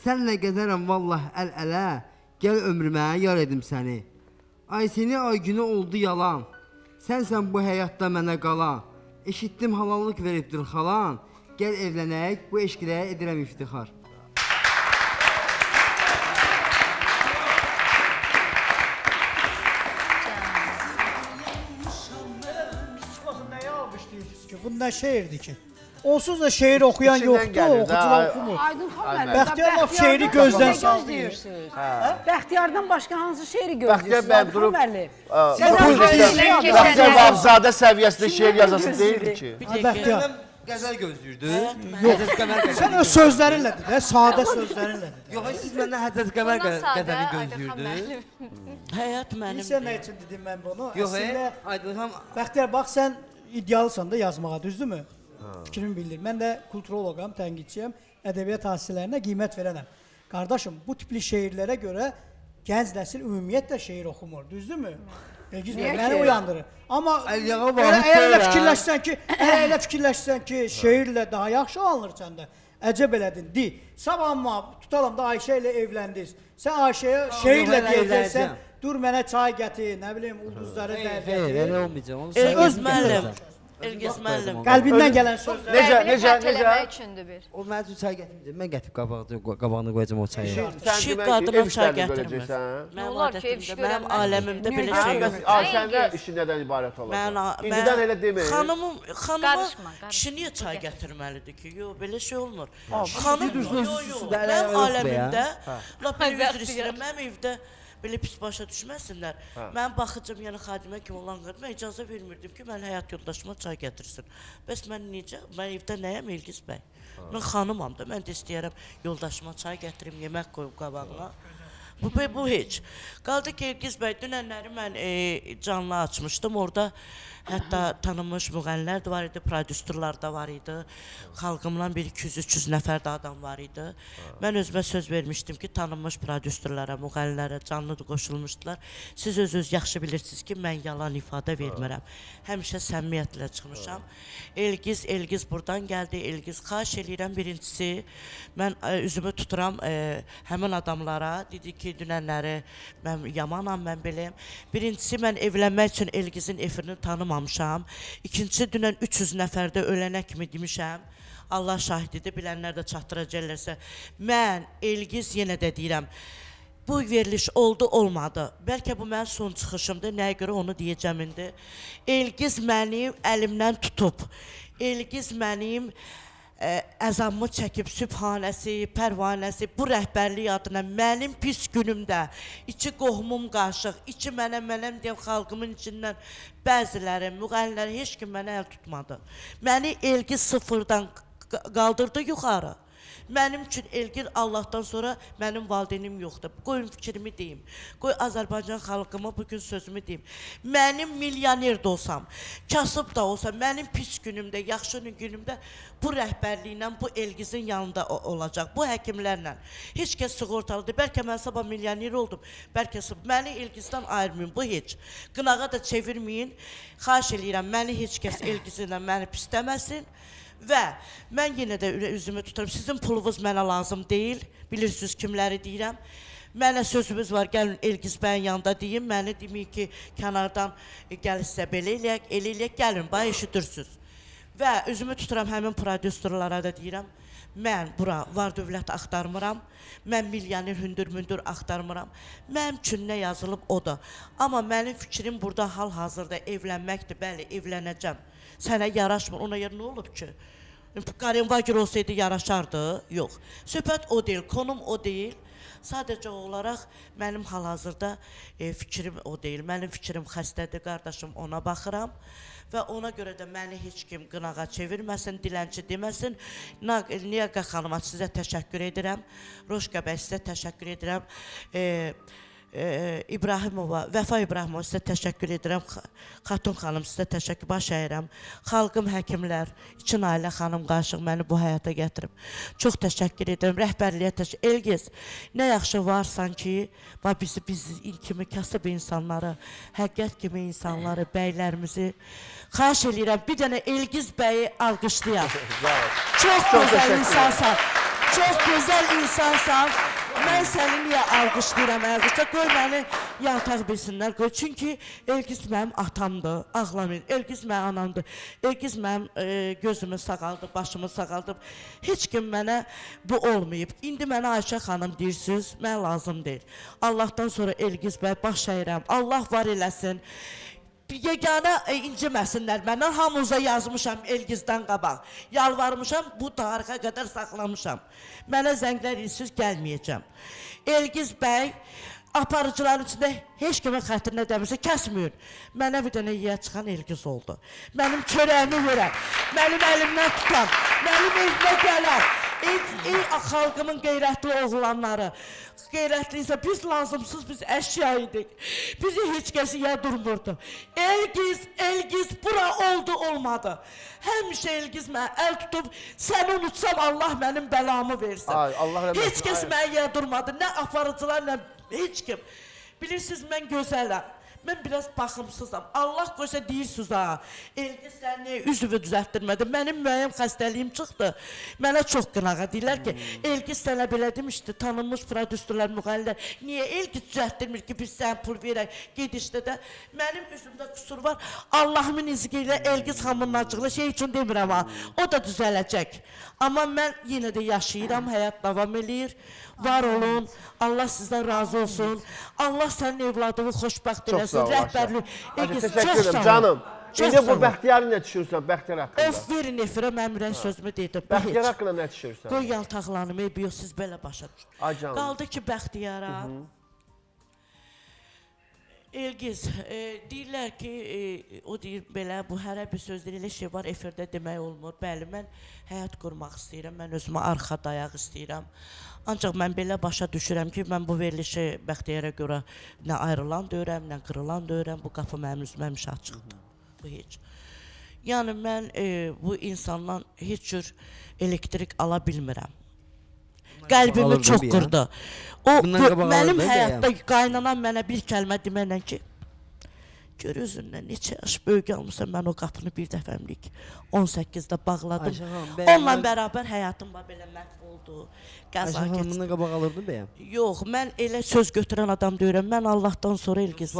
Sənlə gəzərəm, vallah, əl-ələ, gəl ömrümə, yar edim səni. Ay seni ay günü oldu yalan, sənsən bu həyatda mənə qalan, eşitdim halallıq veribdir xalan, gəl evlənək, bu eşqirə edirəm iftixar. Bu nə şeirdir ki? Onsuz da şeir oxuyan yoxdur, oxucular oxumur. Bəxtiyar laf şeiri gözdən saxlayırsınız. Bəxtiyardan başqa hansı şeiri gözləyirsiniz? Bəxtiyar Vahzadə səviyyəsində şeir yazası deyildi ki. Bəxtiyar qəzəl gözləyirdi. Sən öz sözlərinlə dedi, sadə sözlərinlə dedi. Yox, siz məndən Həzrəti Qəmər qəzəli gözləyirdi. Həyat mənimdir. Bilsə nə üçün dedim mən bunu? Əslində, Bəxtiyar bax, sən iddialısan da yazmağa, düzdürmü? Fikrimi bildir. Mən də kulturologam, tənqidçiyəm, ədəbiyyat hadisələrinə qiymət verənəm. Qardaşım, bu tipli şeirlərə görə gənc nəsil ümumiyyətlə şeir oxumur, düzdürmü? Elgizlə, məni uyandırır. Amma elə fikirləşsən ki, şeirlə daha yaxşı alınır səndə. Əcəb elədin, di. Sabah tutalım da Ayşe ilə evləndiniz. Sən Ayşe'yə şeirlə deyəcəksən, dur mənə çay gətir, nə bileyim, ulduzları dəvətir. Öz mənim. Elgiz müəllim. Qəlbindən gələn sözlər. Necə? O mənə üçün çay gətirməyəcək. Mən gətirib qabağını qoyacam o çayı. Kişi qadına çay gətirmir. Mənim aləmimdə belə şey yoxdur. Ayşəndə işi nədən ibarət olacaq? İncidən elə deməyin. Xanıma kişi niyə çay gətirməlidir ki? Yox, belə şey olmur. Xanım, mənim aləmimdə, lafı üzr istəyirəm, mənim evdə belə pis başa düşməsinlər. Mən baxıcım, yəni xadimə kimi olan qədər, mən icazə vermirdim ki, mən həyat yoldaşıma çay gətirsin. Bəs mən necə, mən evdə nəyəm Elgiz bəy? Mən xanımam da, mən də istəyərəm yoldaşıma çay gətirim, yemək qoyub qabağına. Bu heç. Qaldı ki, Elgiz bəy, dünənləri mən canlı açmışdım, orada hətta tanınmış müğənilər də var idi, prodüstorlar da var idi, xalqımdan bir 200-300 nəfər də adam var idi. Mən özümə söz vermişdim ki, tanınmış prodüstorlara, müğənilərə canlı qoşulmuşdular. Siz öz-öz yaxşı bilirsiniz ki, mən yalan ifadə vermirəm. Həmişə səmimiyyətlə çıxmışam. Elgiz buradan gəldi, Elgiz xahiş eləyirəm birincisi. Mən üzümü tuturam həmin adamlara, dedi ki, ki, dünənləri mən yamanam, mən beləyəm. Birincisi, mən evlənmək üçün Elgizin efirini tanımamışam. İkincisi, dünən 300 nəfərdə ölənə kimi demişəm. Allah şahididir, bilənlər də çatdıracaqlarsa. Mən, Elgiz, yenə də deyirəm, bu veriliş oldu, olmadı. Bəlkə bu mənim son çıxışımdır, nəyə görə onu deyəcəm indi. Elgiz mənim əlimdən tutub, Elgiz mənim əzamımı çəkib, sübhanəsi, pərvanəsi, bu rəhbərlik adına mənim pis günümdə iki qohumum qarşıq, iki mənəm deyəm xalqımın içindən bəziləri, müğənniləri heç kim mənə əl tutmadı. Məni Elgiz sıfırdan qaldırdı yuxarı. Mənim üçün Elgin Allahdan sonra mənim valideynim yoxdur. Qoyun fikrimi deyim. Qoy Azərbaycan xalqıma bugün sözümü deyim. Mənim milyoner də olsam, kasıb da olsam, mənim pis günümdə, yaxşı günümdə bu rəhbərliklə, bu Elgizin yanında olacaq. Bu həkimlərlə. Heç kəs sığortalıdır. Bəlkə mən sabah milyoner oldum. Bəlkə məni Elgizdən ayırmayın. Bu heç. Qınağa da çevirməyin. Xahiş eləyirəm, məni heç kəs Elgizlə məni pisləməsin. Və mən yenə də üzümü tutarım, sizin pulunuz mənə lazım deyil, bilirsiniz kimləri deyirəm. Mənə sözümüz var, gəlin Elgiz bəyin yanında deyim, məni deməyin ki, kənardan gəlirsə belə eləyək, gəlin, bax eşidirsiniz. Və üzümü tuturam, həmin prodüsterlara da deyirəm, mən bura var dövlət axtarmıram, mən milyoner hündür-mündür axtarmıram, mənim üçün nə yazılıb o da. Amma mənim fikrim burada hal-hazırda evlənməkdir, bəli, evlənəcəm. Sənə yaraşmır, ona yer nə olub ki? Qarenvagir olsaydı yaraşardı, yox. Söhbət o deyil, konum o deyil. Sadəcə olaraq mənim hal-hazırda fikrim o deyil. Mənim fikrim xəstədir, qardaşım, ona baxıram. Və ona görə də məni heç kim qınağa çevirməsin, dilənçi deməsin. Nailə xanıma sizə təşəkkür edirəm. Roşka bəy, sizə təşəkkür edirəm. İbrahimova, Vəfa İbrahimova sizə təşəkkür edirəm, Xatun xanım sizə təşəkkür baş əyirəm, xalqım həkimlər, iki Nailə xanım qarşıq məni bu həyata gətirib, çox təşəkkür edirəm, rəhbərliyə təşəkkür, Elgiz, nə yaxşı varsan ki, biz kimi kasıb insanları, həqiqət kimi insanları, bəylərimizi xahiş eləyirəm, bir dənə Elgiz bəyi alqışlayaq, çox gözəl insansan, çox gözəl insansan. Mən səni niyə alqışlayıram, əlqışla, qoy məni yaltaq bilsinlər, qoy. Çünki Elgiz mənim atamdır, ağlamayın, Elgiz mənim anamdır, Elgiz mənim gözümü sağaldıb, başımı sağaldıb. Heç kim mənə bu olmayıb. İndi mənə Ayşe xanım deyirsiniz, mən lazım deyil. Allahdan sonra Elgiz bəy, baş əyirəm, Allah var eləsin. Yeganə inciməsinlər, məndən hamınıza yazmışam Elgizdən qabaq, yalvarmışam, bu tarixə qədər saxlamışam. Mənə zənglər ilsiz gəlməyəcəm. Elgiz bəy, aparıcıların içində heç kimin xətrinə dəmirsə, kəsməyin. Mənə bir dənə yiyə çıxan Elgiz oldu. Mənim çörəyimi verən, mənim əlimdən tutan, mənim evimə gələn. Ey xalqımın qeyrətli oğlanları, qeyrətliysə biz lazımsız, biz əşya idik, bizi heç kəsi yə durmurdu. Elgiz, Elgiz, bura oldu, olmadı. Həmişə Elgiz mənə əl tutub, səni unutsam Allah mənim bəlamı versin. Heç kəs mənə yə durmadı, nə aparıcılar, nə heç kim. Bilirsiniz, mən gözələm. Mən biraz baxımsızam. Allah qoysa deyirsiniz ha, Elgiz səni üzvü düzəltdirmədi. Mənim müəyyən xəstəliyim çıxdı. Mənə çox qınağa deyirlər ki, Elgiz sənə belə demişdi, tanınmış prodüsterlər, müğənnilər. Niyə Elgiz düzəltdirmir ki, biz sənə pul verək gedişdə də? Mənim üzümdə qüsur var. Allahımın izgi ilə Elgiz xanımın acıqlı şey üçün demirəm ha. O da düzələcək. Amma mən yenə də yaşayıram, həyat davam eləyir. Var olun, Allah sizdən razı olsun. Allah sənin evladını xoşbəxt eləsin, rəhbərli. Elgiz, çox sağ olun. İndi bu Bəxtiyarı nə düşürsən, Bəxtiyar haqqında? Öf, verin efirə, mən mürən sözümü dedim. Bəxtiyar haqqında nə düşürsən? Qoy yaltaqlanım, ey, yox, siz belə başa düşün. Qaldı ki, Bəxtiyara. Elgiz, deyirlər ki, o deyir belə, bu hərə bir sözləri elə şey var, efirdə demək olmur. Bəli, mən həyat qurmaq istəyirəm, mən özümə arxa dayaq istəyirəm. Ancaq mən belə başa düşürəm ki, mən bu verilişi Bəxtiyarə görə nə ayrılan döyürəm, nə qırılan döyürəm, bu qapı mənim üzməmişə açıqdır, bu heç. Yəni, mən bu insandan heç cür elektrik ala bilmirəm. Qəlbimi çox qırdı. O, mənim həyatda qaynanan mənə bir kəlmə deməklə ki, Gör özündən neçə yaş böyük olmuşsan, mən o qapını bir dəfəmlik 18-də bağladım. Onunla bərabər həyatım var, belə məhv oldu. Qaza keçdi. Ayşe xanımdan qabaq alırdın bəyəm? Yox, mən elə söz götürən adam deyirəm. Mən Allahdan sonra Elgiz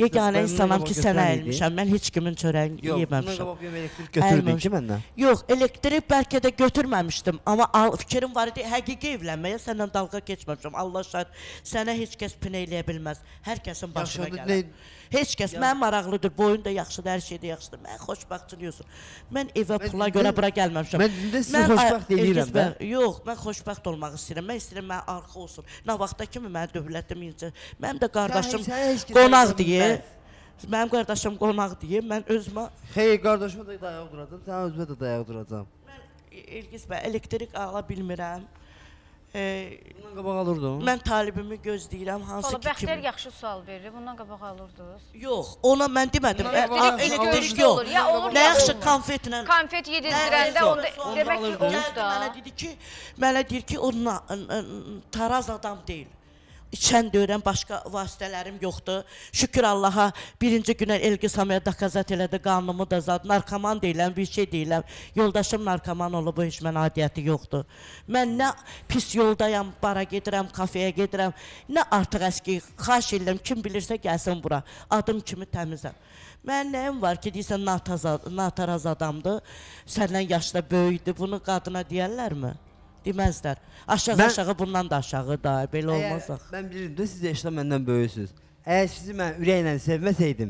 yeganə insanam ki, sənə əyilmişəm. Mən heç kimin çörəyini yeməmişəm. Yox, bundan qabaq elektrik götürdün ki məndən? Yox, elektrik bəlkə də götürməmişdim. Amma fikrim var idi, həqiqi evlənməyə səndən dalga keçməmişəm. Allah şahid, sənə heç kəs pinə eləyə bilməz. Hər kəsin başına gələr. Heç kəs, mən maraqlıdır, boyun da yaxşıdır, hər şey də yaxşıdır. Mən xoşbaxt deyirsən. Mən evə pula görə bura gəlməmişəm. Mən də sizi xoşbaxt deyirəm də. Yox, mən xoşbaxt olmaq istəyirəm. Mən istəyirəm mənim arxa olsun. Nə vaxta kimi mənim dövlətim incə. Mənim də qardaşım qonaq deyə. Mənim qardaşım qonaq deyə. Mən özümə... Xeyr, qardaşıma da dayaq duracam. Sən özümə də dayaq duracam. Mən Elgiz bəy, elektrik ala bilmirəm. Bundan qabaq alırdım. Mən talibimi gözləyirəm, hansı ki kimi... Bəxtiyar yaxşı sual verir, bundan qabaq alırdınız. Yox, ona mən demədim. Elektrik yox. Nə yaxşı konfetlə... Konfet yedizdirəndə onda... Demək ki, olur da. Mənə deyir ki, o taraz adam deyil. İçən döyürəm, başqa vasitələrim yoxdur. Şükür Allaha, birinci günə Elgiz xanımaya dokazat elədi, qanımı da zad, narkoman deyiləm, bir şey deyiləm. Yoldaşım narkoman olub, heç mən adiyyəti yoxdur. Mən nə pis yoldayam, bara gedirəm, kafeyə gedirəm, nə artıq əski, xaş eləm, kim bilirsə gəlsin bura, adım kimi təmizəm. Mən nəyim var ki, deyirsən, nataraz adamdır, səndən yaşda böyüdür, bunu qadına deyərlərmi? Deməzlər. Aşağı-aşağı bundan da aşağı da, belə olmazsaq. Mən bilirim də, siz yaşda məndən böyüksünüz. Əgər sizi mən ürəklə sevməsəydim,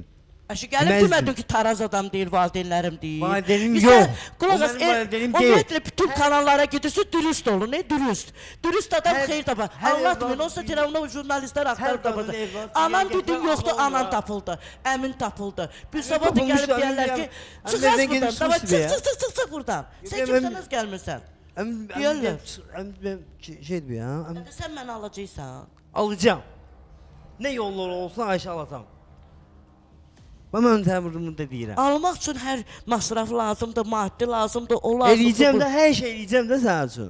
əşi, gəlib demədim ki, taraz adam deyil, valideynlərim deyil. Valideynim yox. Qulaq as, ümumiyyətlə, bütün kanallara gedirsiniz, dürüst olun, dürüst. Dürüst adam xeyir tapar. Anlatmayın, olsa telefonu jurnalistlər axtarıb tapırdı. Anan dedin, yoxdur, anan tapıldı. Əmin tapıldı. Bir sabah da gəlib deyərlər ki, çıx buradan. Sən kimsəniz gəlmirsən. Deyirlər. Şeydir bu ya. Sən mənə alacaqsan. Alacam. Nə yolları olsa Ayşe alacam. Mən təmirimi də deyirəm. Almaq üçün hər masraf lazımdır, maddi lazımdır, o lazımdır. Eləyəcəm də, hər şey eləyəcəm də sənin üçün.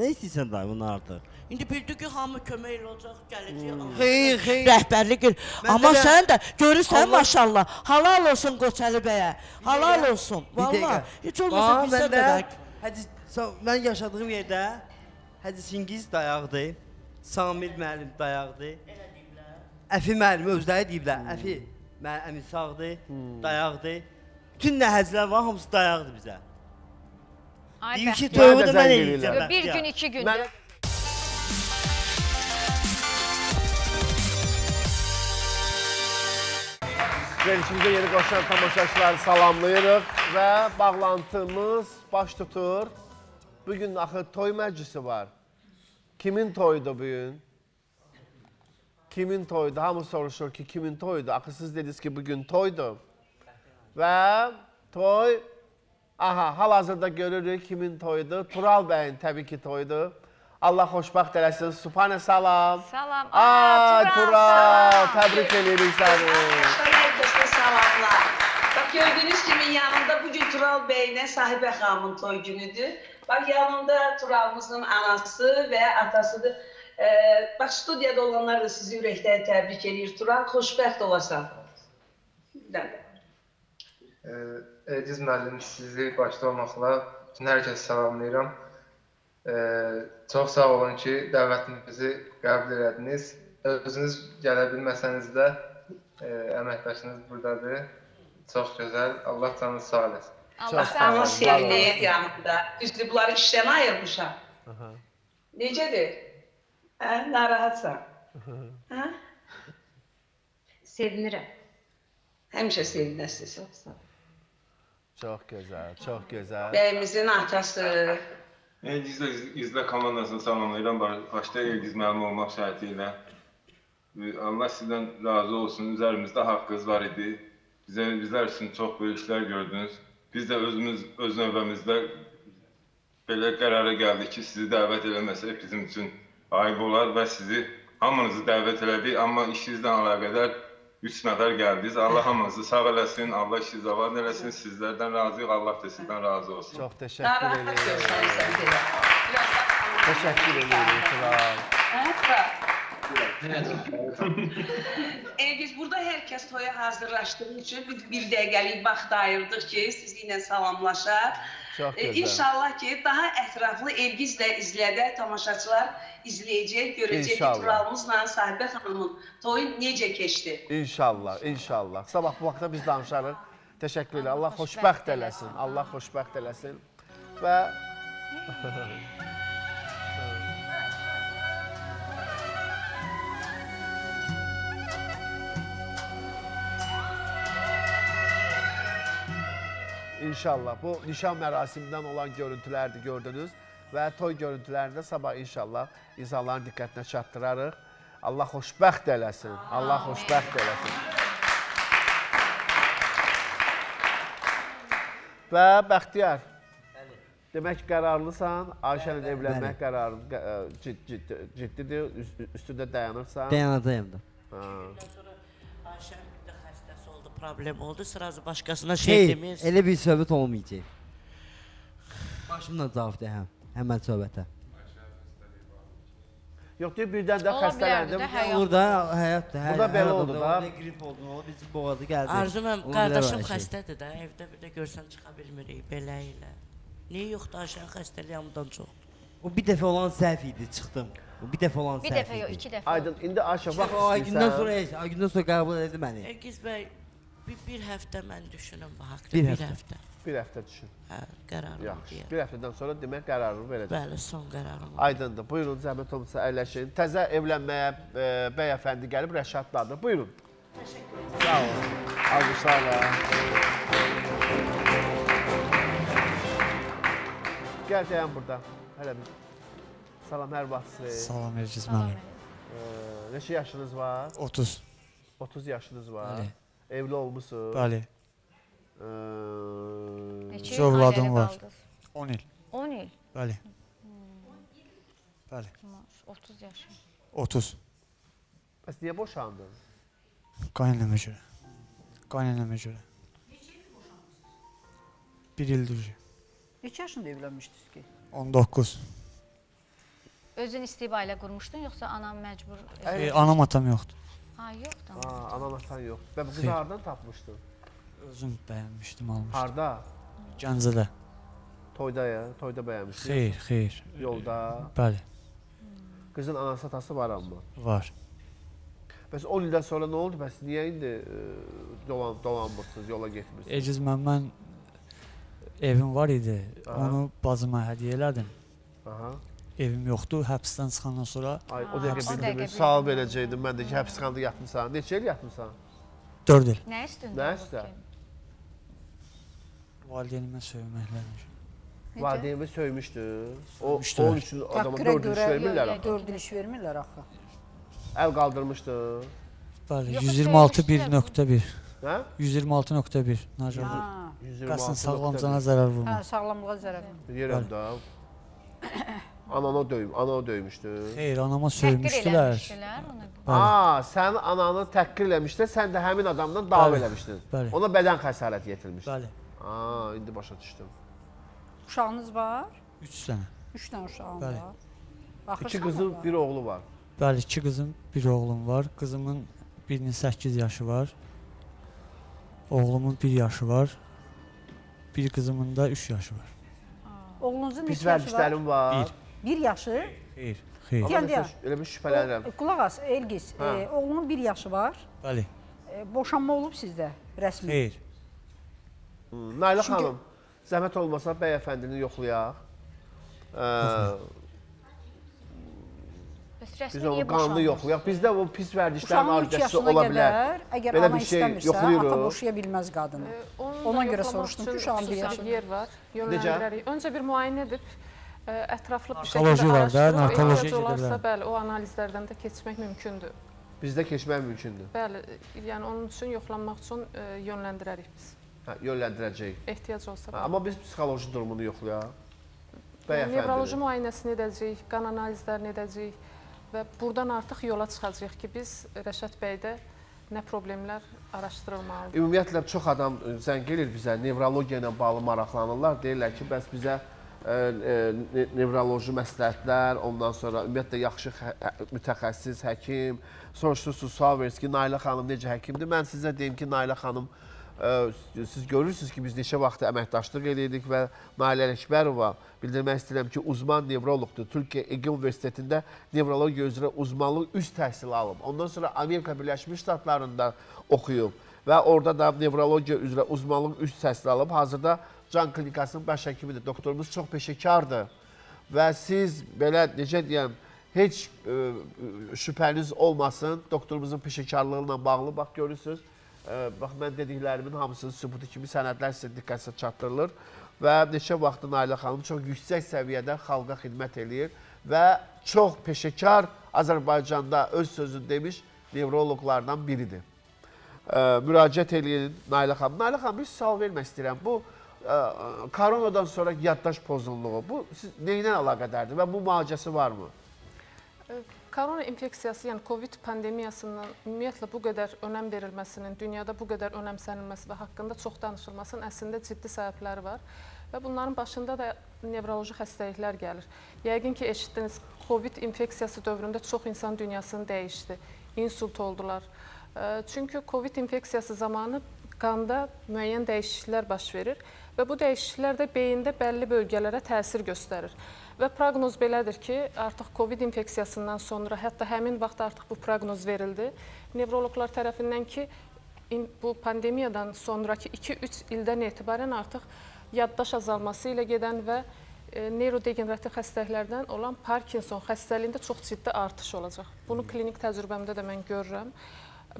Nə istəyirsən dayı bunu artıq? İndi bildi ki, hamı kömək olacaq, gələcək. Xeyr, xeyr. Rəhbərlik il. Amma sən də görürsən, maşallah, halal olsun Qoçəli bəyə. Halal olsun. Valla, heç olmasa bizə dədək. Mən yaşadığım yerdə Hədis İngiz dayaqdır, Samir müəllim dayaqdır, Əfi müəllim özləri deyiblər, Əfi əmin sağdır, dayaqdır. Bütün nəhəclər var, hamısı dayaqdır bizə. Deyir ki, tövbə də mən eləyəcəm. Bir gün, iki gündür. Verilişimizə yeni qoşan tamaşaçıları salamlayırıq və bağlantımız baş tutur. Bugün axı toy məclisi var. Kimin toyudur bugün? Kimin toyudur? Hamı soruşur ki, kimin toyudur? Axı siz dediniz ki, bugün toydur. Və toy, aha, hal-hazırda görürük kimin toyudur. Tural bəyin təbii ki toyudur. Allah xoşbaxt eləsin. Subhanə salam. Salam. Ay, Tural, təbrik edirik səni. Bak gördüğünüz kimin yanında bugün Tural Bey'le Sahibe Hanım'ın toy günüdür. Bak yanında Tural'ımızın anası ve atasıdır. Bak studiyada olanlar da sizi yürekten tebrik ediyor. Tural, hoşbəxt olasan. Elgiz müəllim, sizi başda olmaqla bütün herkese salamlayıram. Çox sağ olun ki, dəvətimizi qəbul elədiniz. Özünüz gələ bilməsəniz də əməkdaşınız buradadır. Çox gözəl. Allah canınız sağ eləsin. Allah canınız sevinəyət yanımda. Düzdür, bunları işdən ayırmışam. Necədir? Narahatsan. Sevinirəm. Həmişə sevinəsiniz. Çox gözəl, çox gözəl. Bəyimizin atası. Elgizlə izlə komandasını salamlayıram. Başda Elgiz müəllim olmaq şərti ilə. Allah sizdən razı olsun, üzerimizde haqqınız var idi. Bizler için çok büyük işler gördünüz. Biz de öz növbəmizdə belə qərara gəldik ki, sizi dəvət eləməsək bizim için ayıb olar ve sizi hamınızı dəvət elədik. Ama işinizle alaqadar 3 nəfər gəldiniz. Allah hamınızı sağ eləsin, Allah işinizi avan eləsin. Sizlerden razıyıq, Allah da sizden razı olsun. Çok teşekkür ederim. Teşekkür ederim. Evet. Elgiz, burada herkes toya hazırlaştığı için bir dəqiqəlik vaxt ayırdıq ki, sizinle salamlaşaq. İnşallah ki, daha ətraflı Elgizlə izlədə tamaşaçılar izləyəcək, görəcək ki, Turalımızla Sahibə xanımın toyu necə keçdi. İnşallah, inşallah. Sabah bu vaxtda biz danışarıq. Təşəkkürlər. Allah xoşbəxt eləsin. Allah xoşbəxt eləsin. Və... İnşallah bu nişan mərasimdən olan görüntülərdir gördünüz və toy görüntülərində sabah inşallah insanların diqqətinə çatdırarıq. Allah xoşbəxt eləsin, Allah xoşbəxt eləsin. Və Bəxtiyar, demək qərarlısan, Ayşənin evlənmək qərarı ciddidir, üstündə dayanırsan. Dayanacağım da. Ayşənin də xəstəsi oldu, problem oldu, sırası başqasına şey demeyiz. Elə bir söhbət olmayacaq. Başımla cavab deyəm, həmən söhbətə. Yox, deyib birdən də xəstələndim. Burada həyatdır, həyatdır. Burada belə oldu da. Orada qrip oldun, o bizi boğadı gəldi. Arzu mənim, qardaşım xəstədir də, evdə bir də görsən çıxa bilmirik belə ilə. Niyə yoxdur Ayşənin xəstəliyi hamıdan çoxdur? O bir dəfə olan səhv idi, çıxdım. Bir dəfə olan səhv idi. Bir dəfə yox, iki dəfə. Aydın, indi Ayşə, bax, o ay gündən sonra qəbul edildi məni. Elgiz bəy, bir həftə mən düşünüm bu haqda, bir həftə. Bir həftə düşün. Hə, qərarımı deyək. Bir həftədən sonra demək qərarımı verəcək. Bəli, son qərarımı. Aydındır, buyurun, zəhmət olmasa əyləşin. Təzə evlənməyə bəyəfəndi gəlib, Rəşadlardır. Buyurun. Təşəkkür edin. Sağ olun. Alqışlarla. Gəl deyəm burada. Hələ bir. Salam, hər vaxt siz. Salam, Elgiz mənim. Neçə yaşınız var? 30. 30 yaşınız var. Bəli. Evli olmuşsunuz. Bəli. Neçə il ailəli qaldınız? 10 il. 10 il? Bəli. 10 il? Bəli. 30 yaşın. 30. Bəs niyə boşandınız? Qaynanəmə görə. Qaynanəmə görə. Neçə il boşandınız? 1 ildir. Neçə yaşında evlənmişdiniz ki? 19. Özün istəyib ailə qurmuşdun, yoxsa anam məcbur? Anam atam yoxdur. Ha, yoxdur. Anam atam yoxdur. Və bu qızı haradan tapmışdın? Özüm bəyənmişdim, almışdım. Harada? Gəncədə. Toyda ya, toyda bəyənmişdin? Xeyr, xeyr. Yolda? Bəli. Qızın anası atası var amma? Var. Bəs 10 ildən sonra nə oldu? Bəs niyə indi dolanmışsınız, yola getmişsiniz? Elgiz, mən evim var idi, onu bacıma hədiyyə elədim. Evim yoxdur, həbsdən çıxandan sonra... Ay, o dəqiqə bildirmir, sual verəcəkdim, mən də ki, həbsxanada yatmışsan. Neçə il yatmışsan? 4 il. Nə istəyirəm? Nə istəyirəm? Valideynimə söyməkləmişəm. Valideynimə söymüşdü. O, 13 adama 4 iş vermirlər axı. 4 iş vermirlər axı. Əl qaldırmışdı. Bəli, 126.1.1. Nə? 126.1. Qasın sağlamcana zərər vurma. Hə, sağlamlığa zərər vurma. Yerəm də. Anana döymüşdü. Xeyr, anama söymüşdülər. Haa, sən ananı təhqir eləmişdin, sən də həmin adamdan davam eləmişdin. Ona bədən xəsarət yetirmişdin. Bəli. Haa, indi başa düşdüm. Uşağınız var? 3 dənə. 3 dənə uşağın var. 2 qızım, 1 oğlu var. Bəli, 2 qızım, 1 oğlum var. Qızımın birinin 8 yaşı var. Oğlumun 1 yaşı var. Bir qızımın da 3 yaşı var. Oğlunuzun 2 yaşı var. 1 yaşı? Xeyr, xeyr. Elə bir şübhələnirəm. Qulaq as, Elgiz, oğlunun 1 yaşı var. Bəli. Boşanma olub sizdə rəsmi? Xeyr. Nailə xanım, zəhmət olmasa bəyəfəndini yoxlayaq. Biz onun qanını yoxlayaq. Bizdə o pis vərdişlərin ardıcəsi ola bilər. Əgər ana istəmirsə, ata boşaya bilməz qadını. Ona görə soruşdum ki, uşağın 1 yaşı. Necə? Öncə bir müayinə edib. Ətraflı bir şəkildə araşdırılırsa, bəli, o analizlərdən də keçmək mümkündür. Bizdə keçmək mümkündür? Bəli, yəni onun üçün, yoxlanmaq üçün yönləndirərik biz. Yönləndirəcəyik. Ehtiyac olsa. Amma biz psixoloji durumunu yoxlayaq. Nevroloji müayinəsini edəcəyik, qan analizlərini edəcəyik və buradan artıq yola çıxacaq ki, biz Rəşad bəydə nə problemlər araşdırılmalıdır. Ümumiyyətlə, çox adam zəng edir bizə, nevrologiya ilə bağlı maraqlanırlar, deyirlər ki, bəs bizə nevroloji məsləhətlər, ondan sonra ümumiyyətlə yaxşı mütəxəssis, həkim. Soruşursunuz, sual verirsiniz ki, Nailə xanım necə həkimdir? Mən sizə deyim ki, Nailə xanım, siz görürsünüz ki, biz neçə vaxtı əməkdaşlıq edirdik və Nailə Ələkbərova, bildirmək istəyirəm ki, uzman nevroloqdur. Türkiyə Ege Universitetində nevrologiya üzrə uzmanlıq üst təhsili alıb. Ondan sonra Amerika Birləşmiş Ştatlarında oxuyub və orada da nevrologiya üzrə uzmanlıq üst təhsili alıb. Hazırda Can Klinikasının baş həkimidir. Doktorumuz çox peşəkardır və siz belə, necə deyəm, heç şübhəniz olmasın, doktorumuzun peşəkarlığıyla bağlı, bax, görürsünüz. Bax, mən dediklerimin hamısının sübutu kimi sənədlər sizə diqqətə çatdırılır və neçə vaxtı Nailə xanım çox yüksək səviyyədə xalqa xidmət eləyir və çox peşəkar, Azərbaycanda öz sözünü demiş nevroloqlardan biridir. Müraciət eləyin Nailə xanım. Nailə xanım, bir sual vermək istəyirəm. Bu, koronadan sonra yaddaş pozunluğu, bu neynə əlaqədardır və bu müalicəsi var mı? Korona infeksiyası, yəni COVID pandemiyasının ümumiyyətlə bu qədər önəm verilməsinin, dünyada bu qədər önəmsənilməsi və haqqında çox danışılmasının əslində ciddi səbəbləri var və bunların başında da nevroloji xəstəliklər gəlir. Yəqin ki, eşitdiniz, COVID infeksiyası dövründə çox insan dünyasını dəyişdi, insult oldular. Çünki COVID infeksiyası zamanı qanda müəyyən dəyişikliklər baş verir və bu dəyişikliklər də beyində bəlli bölgələrə təsir göstərir. Və proqnoz belədir ki, artıq COVID infeksiyasından sonra, hətta həmin vaxt artıq bu proqnoz verildi nevroloqlar tərəfindən ki, bu pandemiyadan sonraki 2-3 ildən etibarən artıq yaddaş azalması ilə gedən və neyrodegenerativ xəstəliklərdən olan Parkinson xəstəliyində çox ciddi artış olacaq. Bunu klinik təcrübəmdə də mən görürəm.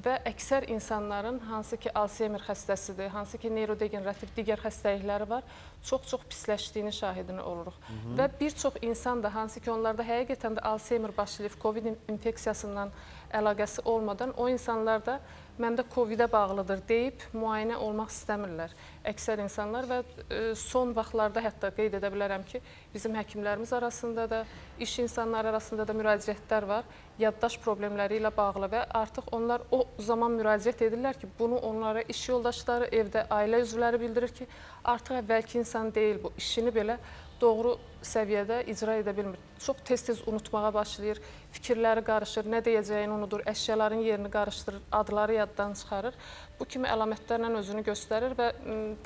Və əksər insanların, hansı ki Alzheimer xəstəsidir, hansı ki neyrodegenerativ digər xəstəlikləri var, çox-çox pisləşdiyini şahidini oluruq. Və bir çox insan da, hansı ki onlarda həqiqətən də Alzheimer başlayıb, COVID infeksiyasından əlaqəsi olmadan, o insanlar da məndə COVID-ə bağlıdır deyib müayinə olmaq istəmirlər. Əksər insanlar və son vaxtlarda hətta qeyd edə bilərəm ki, bizim həkimlərimiz arasında da, iş insanları arasında da müraciətlər var. Yaddaş problemləri ilə bağlı və artıq onlar o zaman müraciət edirlər ki, bunu onlara iş yoldaşları, evdə ailə üzvləri bildirir ki, artıq əvvəlki insan deyil bu, işini belə doğru səviyyədə icra edə bilmir. Çox tez-tez unutmağa başlayır, fikirləri qarışır, nə deyəcəyini unudur, əşyaların yerini qarışdırır, adları yaddan çıxarır. Bu kimi əlamətlərlə özünü göstərir və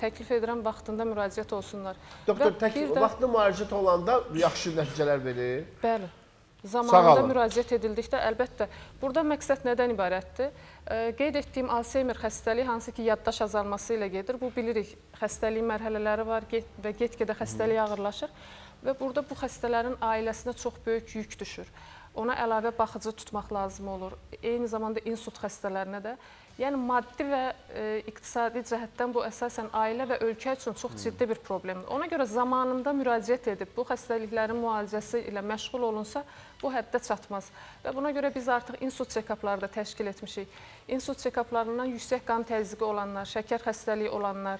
təklif edirəm, vaxtında müraciət olsunlar. Doktor, vaxtında müraciət olanda yaxşı nəticələr verir. Bəli. Zamanında müraciət edildikdə, əlbəttə, burada məqsəd nədən ibarətdir? Qeyd etdiyim Alzheimer xəstəliyi, hansı ki yaddaş azalması ilə gedir. Bu, bilirik, xəstəliyin mərhələləri var və get-gedə xəstəliyi ağırlaşır və burada bu xəstələrin ailəsinə çox böyük yük düşür. Ona əlavə baxıcı tutmaq lazım olur. Eyni zamanda insult xəstələrinə də. Yəni, maddi və iqtisadi cəhətdən bu əsasən ailə və ölkə üçün çox ciddi bir problemdir. Ona görə zamanında müraciət edib bu xəstəliklərin müalicəsi ilə məşğul olunsa, bu həddə çatmaz. Və buna görə biz artıq insult check-upları da təşkil etmişik. Insult check-uplarından yüksək qan təzyiqi olanlar, şəkər xəstəliyi olanlar,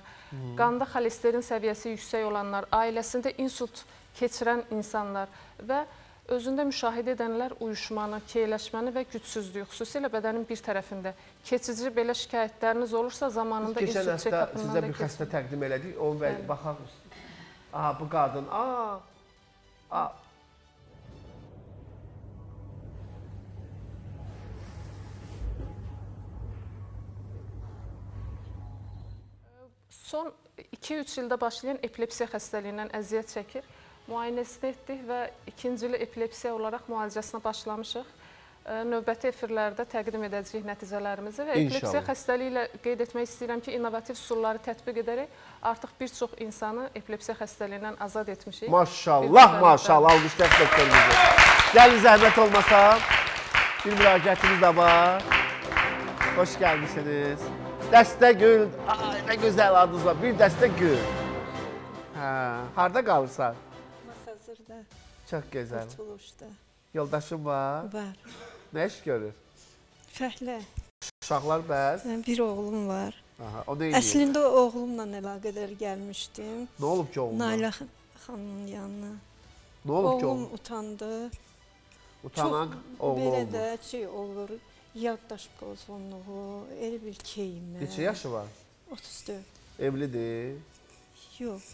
qanda xolesterin səviyyəsi yüksək olanlar, ailəsində insult keçirən insanlar və özündə müşahidə edənlər uyuşmanı, keyləşməni və gücsüzlüyü, xüsusilə bədənin bir tərəfində. Keçici belə şikayətləriniz olursa, zamanında insult check-upından da keçirir. Keçən həftə sizə bir xəstə təqdim elədik, onu və baxaq üstü. Aha, bu qadın, Son 2-3 ildə başlayan epilepsiya xəstəliyindən əziyyət çəkir. Müayinəsini etdik və ikincili epilepsiya olaraq müalicəsinə başlamışıq. Növbəti efirlərdə təqdim edəcəyik nəticələrimizi və epilepsiya xəstəliyi ilə qeyd etmək istəyirəm ki, innovativ üsulları tətbiq edərək artıq bir çox insanı epilepsiya xəstəliyindən azad etmişik. Maşallah, maşallah, alqışlar doktorumuza. Gəlin zəhmət olmasa, bir müraciətimiz də var. Xoş gəlmişsiniz. Doste Gül, nə gözəl adınız var, bir Doste Gül. Harada qalırsan? Çox gözəl. Yoldaşım var? Var. Nə iş görür? Fəhlə. Uşaqlar bəs? Bir oğlum var. Əslində o oğlumla əlaqədar gəlmişdim. Nə olub ki oğlumla? Nailə xanımın yanına. Nə olub ki oğlum? Oğlum utandı. Utanan oğlu oldu. Belə də şey olur, yaddaş pozğunluğu, elə bir keymə. Neçə yaşı var? 34. Evlidir? Yox.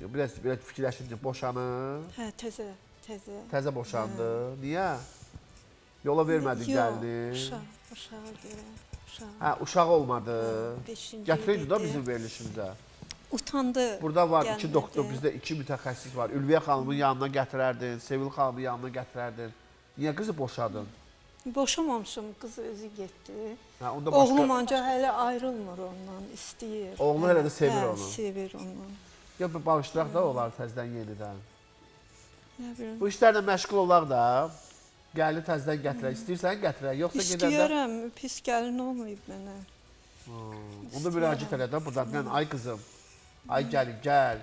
Biraz fikirləşdim ki, boşanır. Hə, təzə, təzə. Təzə boşandı. Hə. Niyə? Yola vermədi, gəldi. Yox, uşağa görə. Hə, uşaq olmadı. Gətirirdi da bizim verilişimizə. Utandı. Burada var gəlmədi. İki doktor, bizdə iki mütəxəssis var. Ülviyə xanımın yanına gətirərdin, Sevil xanımın yanına gətirərdin. Niyə qızı boşadın? Boşamamışım, qızı özü getdi. Hə, başka... Oğlum ancaq hələ ayrılmır ondan, istəyir. Oğlu hələ də sevir onu. Hə, sevir onu. Ya bir bağışdıraq da olar təzdən yenidən. Nə bilim. Bu işlərlə məşğul olaq da, gəli təzdən gətirək. İstəyirsən gətirək, yoxsa gedəndə... İstəyirəm, pis gəlin olmayıb mənə. Onu müraciət elədən buradan, mən ay qızım, ay gəlin, gəl.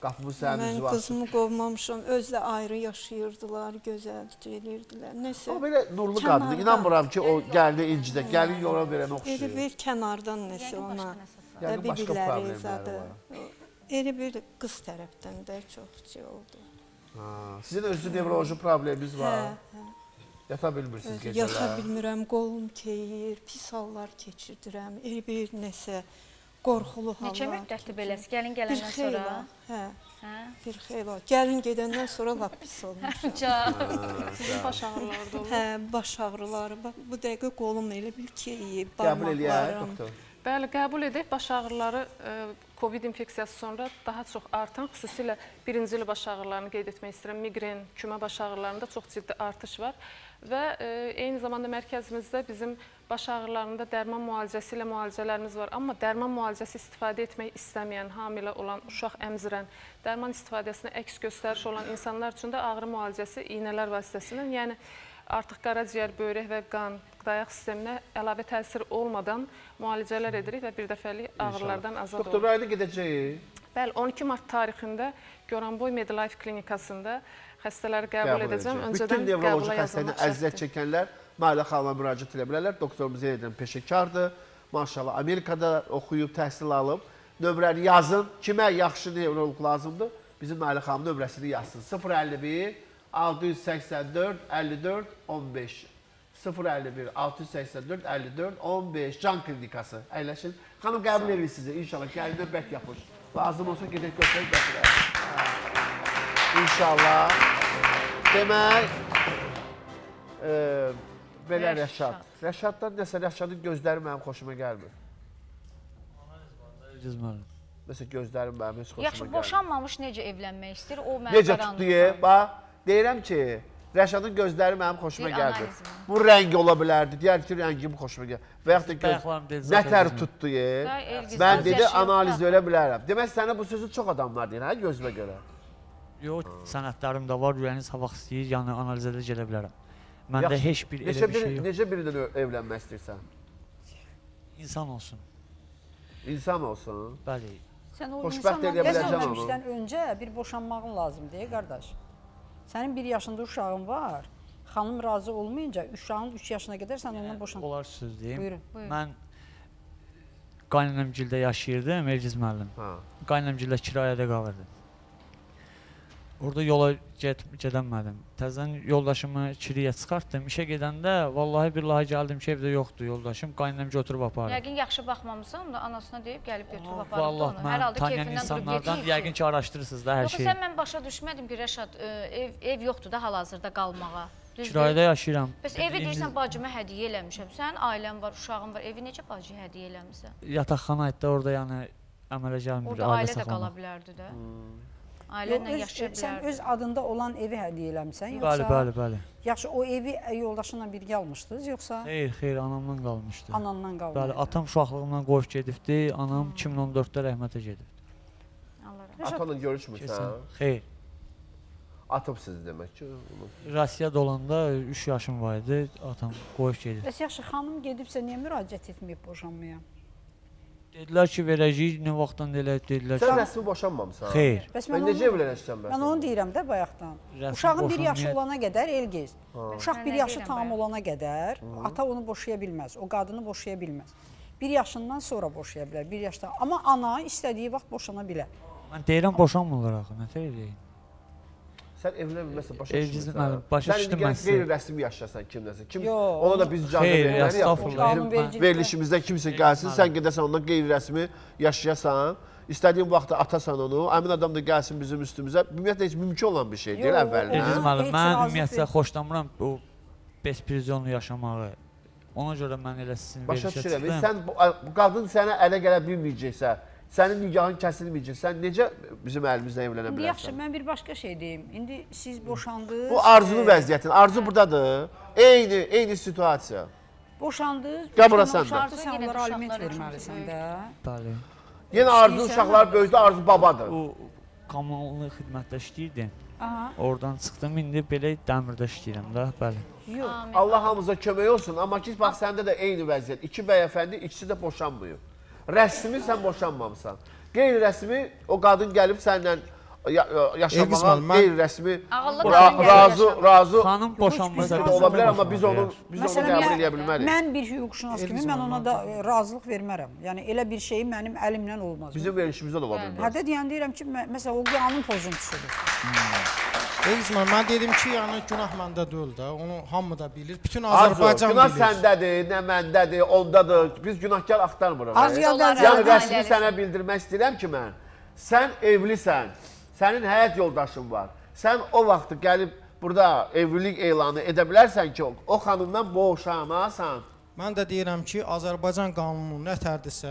Qapımı səhəmiz var. Mən qızımı qovmamışam, özlə ayrı yaşayırdılar, gözəl eləyirdilər. Nəsə... O belə nurlu qadındı, inanmıram ki, o gəlini incidə, gəlin yola verən oxşuyur. Elə bir kənardan nəsə ona, birbirləri izadı. Elə bir qız tərəfdən də çox şey oldu. Sizin özlü nevroloji problemimiz var. Yata bilmirsiniz gecələr. Yata bilmirəm, qolum keyir, pis hallar keçirdirəm, elə bir nəsə... Qorxulu hallar. Neçə müddətdir beləsi? Gəlin gələndən sonra? Bir xeyla. Gəlin gedəndən sonra lap pis olmuş. Sizin baş ağrıları da olur. Hə, baş ağrıları. Bu dəqiqə qolum elə bil ki, barmaqlarım. Qəbul eləyək, doktor. Bəli, qəbul edək. Baş ağrıları COVID infeksiyası sonra daha çox artan, xüsusilə birinci il baş ağrılarını qeyd etmək istəyirəm. Migren, kümə baş ağrılarında çox ciddi artış var. Və eyni zamanda mərkəzimizdə bizim baş ağrılarında dərman müalicəsi ilə müalicələrimiz var. Amma dərman müalicəsi istifadə etmək istəməyən, hamilə olan, uşaq əmzirən, dərman istifadəsinə əks göstəriş olan insanlar üçün də ağrı müalicəsi iynələr vasitəsindən, yəni artıq qaraciyər, böyrək və qan, dayaq sisteminə əlavə təsir olmadan müalicələr edirik və birdəfəlik ağrılardan azad olur. Doktor Rayda gedəcəyik. Bəli, 12 mart tarixində Goranboy Medilife klinikasında xəstələri qəbul edəcəm. Bütün nevroloji xəstələrinin əziyyət çəkənlər Nailə xanıma müraciət edə bilərlər. Doktorumuz yenədən peşəkardır. Maşallah, Amerikada oxuyub, təhsil alıb. Nömrəni yazın. Kimə yaxşı nevroloq lazımdır? Bizim Nailə xanım nömrəsini yazsın. 051-684-54-15. 051-684-54-15. Can klinikası. Əyləşin. Xanım qəbul edir sizi. İnşallah gəlindən bək yapın. Lazım olsa gedək göstərək gətirək. İnşallah. Demək... Belə Rəşad. Rəşaddan nəsə, Rəşadın gözləri mənim xoşuma gəlmir. Nəsə, gözlərim mənim heç xoşuma gəlmir. Yaxşı, boşanmamış necə evlənmək istəyir, o mənim qaranlıqdan. Necə tutduyə, bax, deyirəm ki, Rəşadın gözləri mənim xoşuma gəlmir. Bu rəngi ola bilərdi, deyər ki, rəngim xoşuma gəlmir. Və yaxud da nətər tutduyə, mən dedi, analiz verə bilərəm. Demək, sənə bu sözü çox adamlar deyir, hə, gözümə görə. Yox, sənətlərim də var, rüyəniz havaq istəyir, yəni analizə də gələ bilərəm. Məndə heç bir elə bir şey yox. Necə birindən evlənmək istəyirsən? İnsan olsun. İnsan olsun? Bəli. Sən o insanla evlənməmişdən öncə bir boşanmağın lazımdır, qardaş. Sənin 1 yaşında uşağın var, xanım razı olmayınca uşağın 3 yaşına qədər sən ondan boşanma. Olar söz deyim. Mən qaynanəmgildə yaşayırdım, Elgiz müəllim. Qaynanəmgildə kirayədə qalırdım. Orada yola gedəmədim. Təzən yoldaşımı kiriyə çıxartdım. İşə gedəndə, vallahi billahi gəldim ki, evdə yoxdur yoldaşım. Qaynanəm götürüb apardı. Yəqin yaxşı baxmamışsan, anasına deyib gəlib götürüb apardı. Vallahi, mən tanıyan insanlardan yəqin ki, araşdırırsınız da hər şeyi. Yoxsa sən mən başa düşmədim ki, Rəşad, ev yoxdur da hal-hazırda qalmağa. Kirayədə yaşayıram. Bəs evi deyirsən, bacıma hədiyə eləmişəm. Sən ailəm var, uşağım var, evi necə bacıya hədiyə eləmişsən? Yataqxana etdi, orada yəni əmələ gəlmir. Sən öz adında olan evi hədiyə eləmişsən, yoxsa? Bəli, bəli. Yaxşı, o evi yoldaşınla birgə almışdınız, yoxsa? Xeyr, xeyr, anamdan qalmışdı. Anamdan qalmışdı. Bəli, atam uşaqlığımdan qoyub gedibdi, anam 2014-də rəhmətə gedibdi. Atanla görüşmürsən? Xeyr. Atıb sizi demək ki? Rusiyada olanda 3 yaşım var idi, atam qoyub gedibdi. Bəs yaxşı, xanım gedibsə, niyə müraciət etməyib boşanmaya? Dedilər ki, verəcəyik, nə vaxtdan eləyib, dedilər ki... Sən rəsmi boşanmamısan? Xeyr. Mən necə evlənəcəm bəs? Mən onu deyirəm də bayaqdan. Uşağın 1 yaşı olana qədər, Elgiz, uşaq 1 yaşı tam olana qədər, ata onu boşaya bilməz, o qadını boşaya bilməz. 1 yaşından sonra boşaya bilər, 1 yaşdan. Amma ana istədiyi vaxt boşana bilər. Mən deyirəm, boşanmırlar axı, nətə edəyim? Sən evlənməsə başa düşmürsən. Sən indi gələk qeyri-rəsmi yaşasan kimdəsə. Ona da biz canlı veriləni yapmışıq. Verilişimizdə kimsə gəlsin, sən gedəsən ondan qeyri-rəsmi yaşayasan. İstediğin vaxtda atasan onu, həmin adam da gəlsin bizim üstümüzə. Ümumiyyətlə heç mümkün olan bir şey deyil əvvəlinə. Mən ümumiyyətlə xoşlanmıram o besprizonlu yaşamağı. Ona görə mən elə sizin verişə çıxdım. Sən bu qadın sənə ələ gələ bilməyəcəksə, sənin nigahın kəsilməyəcək, sən necə bizim əlimizlə evlənə bilərsən? Yaxşı, mən bir başqa şey deyim. İndi siz boşandınız. Bu arzunun vəziyyətin. Arzu buradadır. Eyni situasiya. Boşandınız. Qəbura sən də. Arzu yenə də aliment verməlisən də. Bəli. Yenə Arzu uşaqları böyüdü, Arzu babadır. O kommunal xidmətdə işləyirdi. Oradan çıxdım, indi belə dəmirdə işləyirəm də, bəli. Allah hamıza kömək olsun, amma ki, bax, səndə də eyni vəziyyət. İki bəyəfəndi, ikisi də boşanmıyor. Rəsmi sən boşanmamısan. Qeyri-rəsmi o qadın gəlib səninlə yaşamağa, qeyri-rəsmi razı xanım boşanmasa da ola bilər, amma biz onu qəbul edə bilmərik. Mən bir hüquqşünas kimi mən ona da razılıq vermərəm. Yəni elə bir şey mənim əlimlə olmaz. Bizim verilişimizdə də ola bilməz. Hətta deyirəm ki, məsələn, o qanun pozuntusudur. Elizman, mən dedim ki, yəni günah məndə deyil də, onu hamı da bilir, bütün Azərbaycan bilir. Günah səndədir, nə məndədir, ondadır, biz günahkar axtarmırıq. Yəni rəsmi sənə bildirmək istəyirəm ki, mən, sən evlisən, sənin həyat yoldaşın var, sən o vaxtı gəlib burada evlilik elanı edə bilərsən ki, o xanımdan boşanasan. Mən də deyirəm ki, Azərbaycan qanunu nətərdirsə,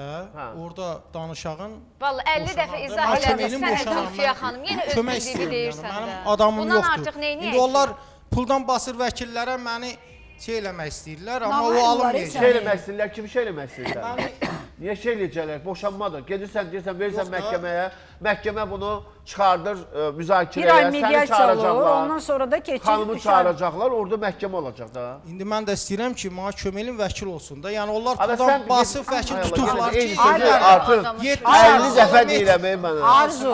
orada danışağın... Valla, 50 dəfə izah elədik, sənə Zülfiyə xanım, yenə öz bildiyi deyirsən də. Mənim adamım yoxdur. İndi onlar puldan basır vəkillərə məni şey eləmək istəyirlər, amma o alınməyəcək. Şey eləmək istəyirlər, kimi şey eləmək istəyirlər? Niyə şey eləyəcəklər? Boşanmadır. Gedirsən, deyirsən, verirsən məhkəməyə, məhkəmə bunu çıxardır müzakirəyə, səni çağıracaqlar, xanımı çağıracaqlar, orada məhkəmə olacaq da. İndi mən də istəyirəm ki, mənə köməlim vəkil olsun da, yəni onlar buradan basıb vəkil tutuqlar ki, ayını zəfə deyirəm, ey mənə.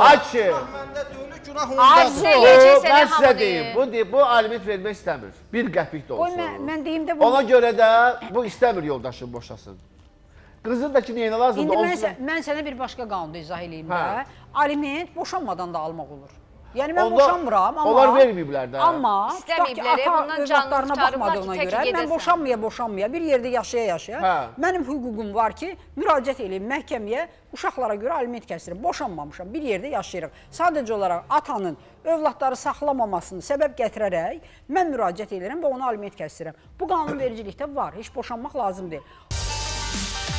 Ayşe, mən sizə deyim, bu aliment vermək istəmir, bir qəpik də olsun. Ona görə də bu istəmir yoldaşın boşasın. Qızın da ki, neyinə lazımdır? İndi mən sənə bir başqa qanunda izah edeyim də, aliment boşanmadan da almaq olur. Yəni, mən boşanmıram, amma tutaq ki, ata övladlarına baxmadığına görə, mən boşanmaya-boşanmaya, bir yerdə yaşaya-yaşaya, mənim hüququm var ki, müraciət edeyim məhkəməyə, uşaqlara görə aliment kəsirim, boşanmamışam, bir yerdə yaşayırıq. Sadəcə olaraq atanın övladları saxlamamasını səbəb gətirərək, mən müraciət edirəm və ona aliment kəsirim. Bu qanunvericilikdə var, heç boşanmaq lazım deyil.